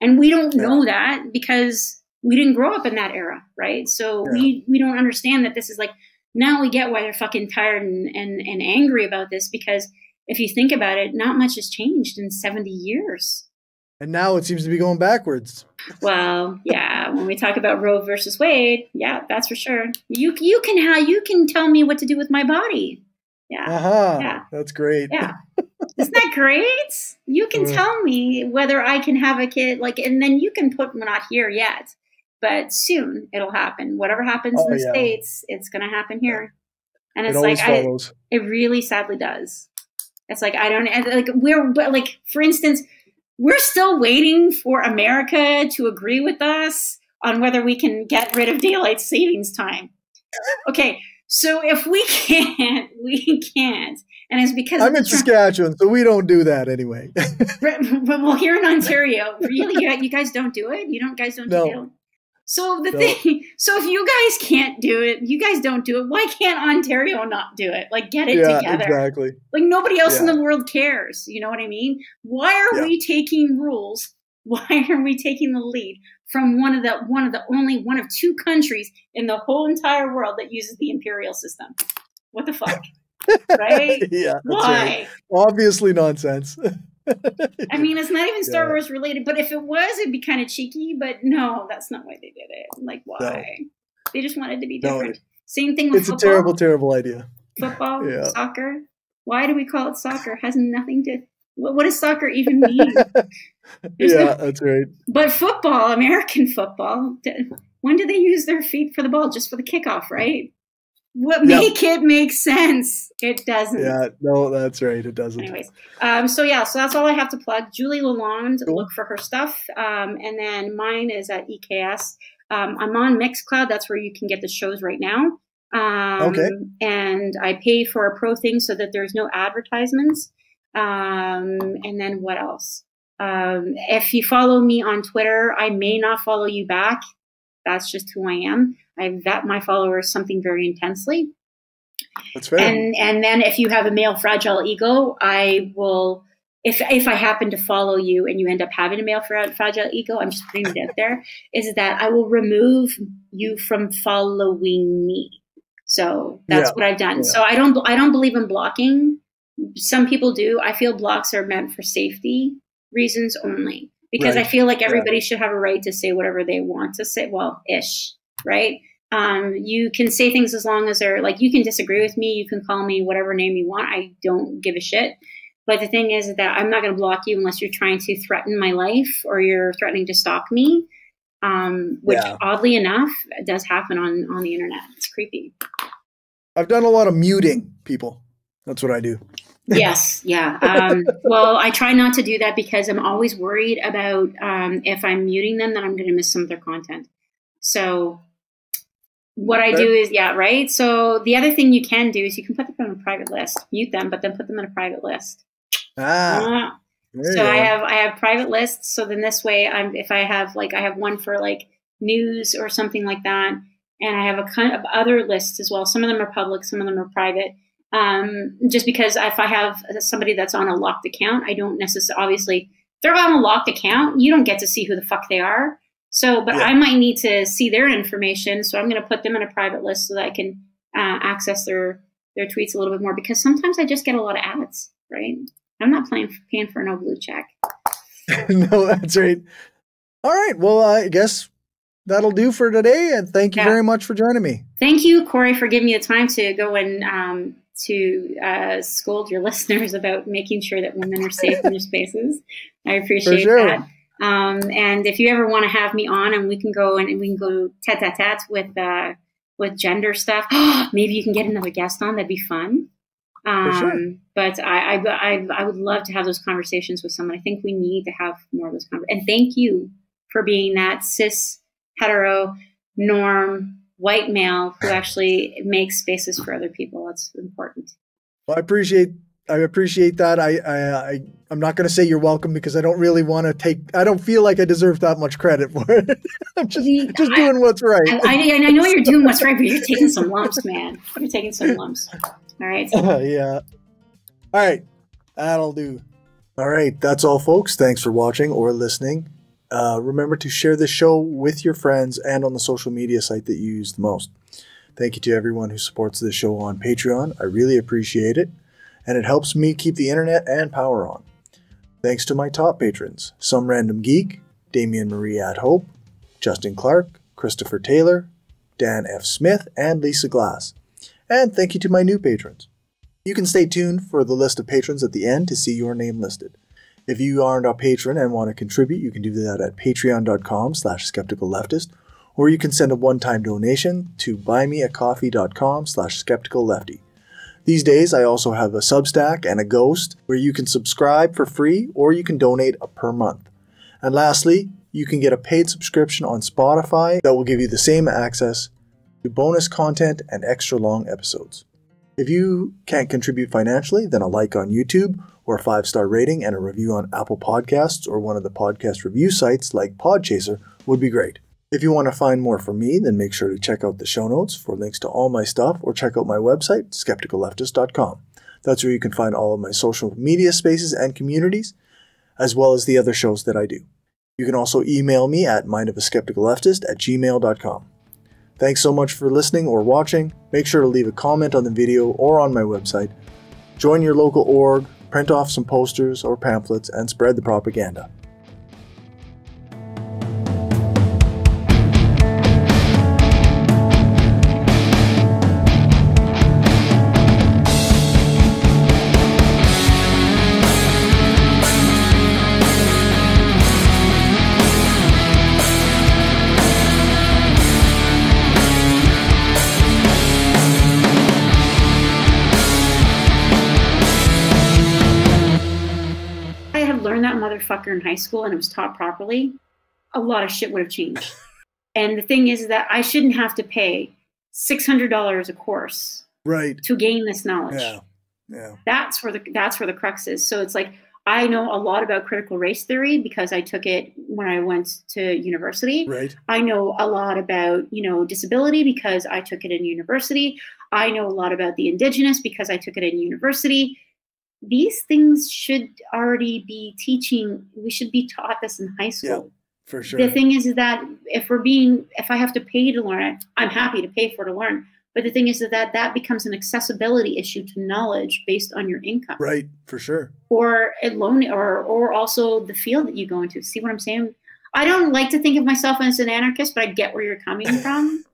And we don't yeah. know that because we didn't grow up in that era, right? So yeah. we, we don't understand that this is like, now we get why they're fucking tired and, and, and angry about this, because if you think about it, not much has changed in seventy years. And now it seems to be going backwards. Well, yeah. When we talk about Roe versus Wade, yeah, that's for sure. You you can how you can tell me what to do with my body. Yeah, uh-huh. yeah. That's great. Yeah, isn't that great? You can tell me whether I can have a kid, like, and then you can put. We're not here yet, but soon it'll happen. Whatever happens oh, in the yeah. States, it's going to happen here. Yeah. And it's it like I, it really sadly does. It's like I don't like we're like for instance. We're still waiting for America to agree with us on whether we can get rid of daylight savings time. Okay, so if we can't, we can't. And it's because- I'm in Saskatchewan, so we don't do that anyway. Well, here in Ontario, really, you guys don't do it? You don't, guys don't no. do it? So the no. thing, so if you guys can't do it, you guys don't do it, why can't Ontario not do it? Like, get it yeah, together. Exactly. Like, nobody else yeah. in the world cares. You know what I mean? Why are yeah. we taking rules? Why are we taking the lead from one of the, one of the only one of two countries in the whole entire world that uses the imperial system? What the fuck? Right? Yeah. Why? Right. Obviously nonsense. I mean, it's not even Star yeah. Wars related, but if it was, it'd be kind of cheeky, but no, that's not why they did it. Like, why? No. They just wanted to be different. No, it, Same thing with it's football. It's a terrible, terrible idea. Football, yeah. soccer. Why do we call it soccer? It has nothing to, what, what does soccer even mean? yeah, no, that's right. But football, American football, when do they use their feet for the ball? Just for the kickoff, right? What make yep. it make sense? It doesn't. Yeah, no, that's right. It doesn't. Anyways, um, so yeah, so that's all I have to plug. Julie Lalonde, cool. Look for her stuff, um, and then mine is at E K S. Um, I'm on Mixcloud. That's where you can get the shows right now. Um, okay. And I pay for a pro thing so that there's no advertisements. Um, and then what else? Um, if you follow me on Twitter, I may not follow you back. That's just who I am. I vet my followers something very intensely. That's fair. And and then if you have a male fragile ego, I will. If if I happen to follow you and you end up having a male fragile ego, I'm just putting it out there. Is that I will remove you from following me. So that's yeah. what I've done. Yeah. So I don't I don't believe in blocking. Some people do. I feel blocks are meant for safety reasons only. Because right. I feel like everybody yeah. should have a right to say whatever they want to say. Well, ish, right? Um, you can say things as long as they're like, you can disagree with me. You can call me whatever name you want. I don't give a shit. But the thing is that I'm not going to block you unless you're trying to threaten my life or you're threatening to stalk me, um, which yeah. oddly enough does happen on, on the internet. It's creepy. I've done a lot of muting people. That's what I do. Yes. Yeah. Um, well, I try not to do that because I'm always worried about um, if I'm muting them, then I'm going to miss some of their content. So what I do is, yeah, right. So the other thing you can do is you can put them on a private list, mute them, but then put them on a private list. Ah. Uh, so I have, I have private lists. So then this way, I'm, if I have like, I have one for like news or something like that. And I have a kind of other lists as well. Some of them are public, some of them are private. Um, just because if I have somebody that's on a locked account, I don't necessarily, obviously, if they're on a locked account, you don't get to see who the fuck they are. So, but yeah. I might need to see their information. So I'm going to put them in a private list so that I can uh, access their, their tweets a little bit more, because sometimes I just get a lot of ads, right? I'm not playing, paying for no blue check. No, that's right. All right. Well, I guess that'll do for today. And thank you yeah. very much for joining me. Thank you, Corey, for giving me the time to go and um, to uh, scold your listeners about making sure that women are safe in their spaces. I appreciate sure. that. Um, and if you ever want to have me on, and we can go and we can go tete-a-tete with uh, with gender stuff. Maybe you can get another guest on. That'd be fun. Um, sure. But I, I, I, I would love to have those conversations with someone. I think we need to have more of those conversations. And thank you for being that cis, hetero, norm, white male who actually makes spaces for other people. That's important. Well, I appreciate, I appreciate that. I, I, I I'm not going to say you're welcome, because I don't really want to take, I don't feel like I deserve that much credit for it. I'm just, the, just I, doing what's right. I, I, I know you're doing what's right, but you're taking some lumps, man. You're taking some lumps. All right. Uh, yeah. All right. That'll do. All right. That's all, folks. Thanks for watching or listening. Uh, remember to share this show with your friends and on the social media site that you use the most. Thank you to everyone who supports this show on Patreon. I really appreciate it, and it helps me keep the internet and power on. Thanks to my top patrons, Some Random Geek, Damian Marie at Hope, Justin Clark, Christopher Taylor, Dan F. Smith, and Lisa Glass. And thank you to my new patrons. You can stay tuned for the list of patrons at the end to see your name listed. If you aren't a patron and want to contribute, you can do that at patreon.com slash skeptical leftist, or you can send a one-time donation to buymeacoffee.com slash skeptical lefty. These days, I also have a Substack and a Ghost where you can subscribe for free, or you can donate per month. And lastly, you can get a paid subscription on Spotify that will give you the same access to bonus content and extra long episodes. If you can't contribute financially, then a like on YouTube, or a five-star rating and a review on Apple Podcasts or one of the podcast review sites like Podchaser would be great. If you want to find more from me, then make sure to check out the show notes for links to all my stuff, or check out my website, skeptical leftist dot com. That's where you can find all of my social media spaces and communities, as well as the other shows that I do. You can also email me at mindofaskepticalleftist at gmail dot com. Thanks so much for listening or watching. Make sure to leave a comment on the video or on my website. Join your local org, print off some posters or pamphlets, and spread the propaganda. Fucker in high school, and it was taught properly, a lot of shit would have changed. And the thing is that I shouldn't have to pay six hundred dollars a course, right, to gain this knowledge. Yeah, yeah. That's where the that's where the crux is. So it's like, I know a lot about critical race theory because I took it when I went to university. Right. I know a lot about, you know, disability because I took it in university. I know a lot about the indigenous because I took it in university. These things should already be teaching. We should be taught this in high school. Yeah, for sure. The thing is that if we're being, if I have to pay to learn it, I'm happy to pay for to learn. But the thing is that that becomes an accessibility issue to knowledge based on your income. Right, for sure. Or a loan, or or also the field that you go into. See what I'm saying? I don't like to think of myself as an anarchist, but I get where you're coming from.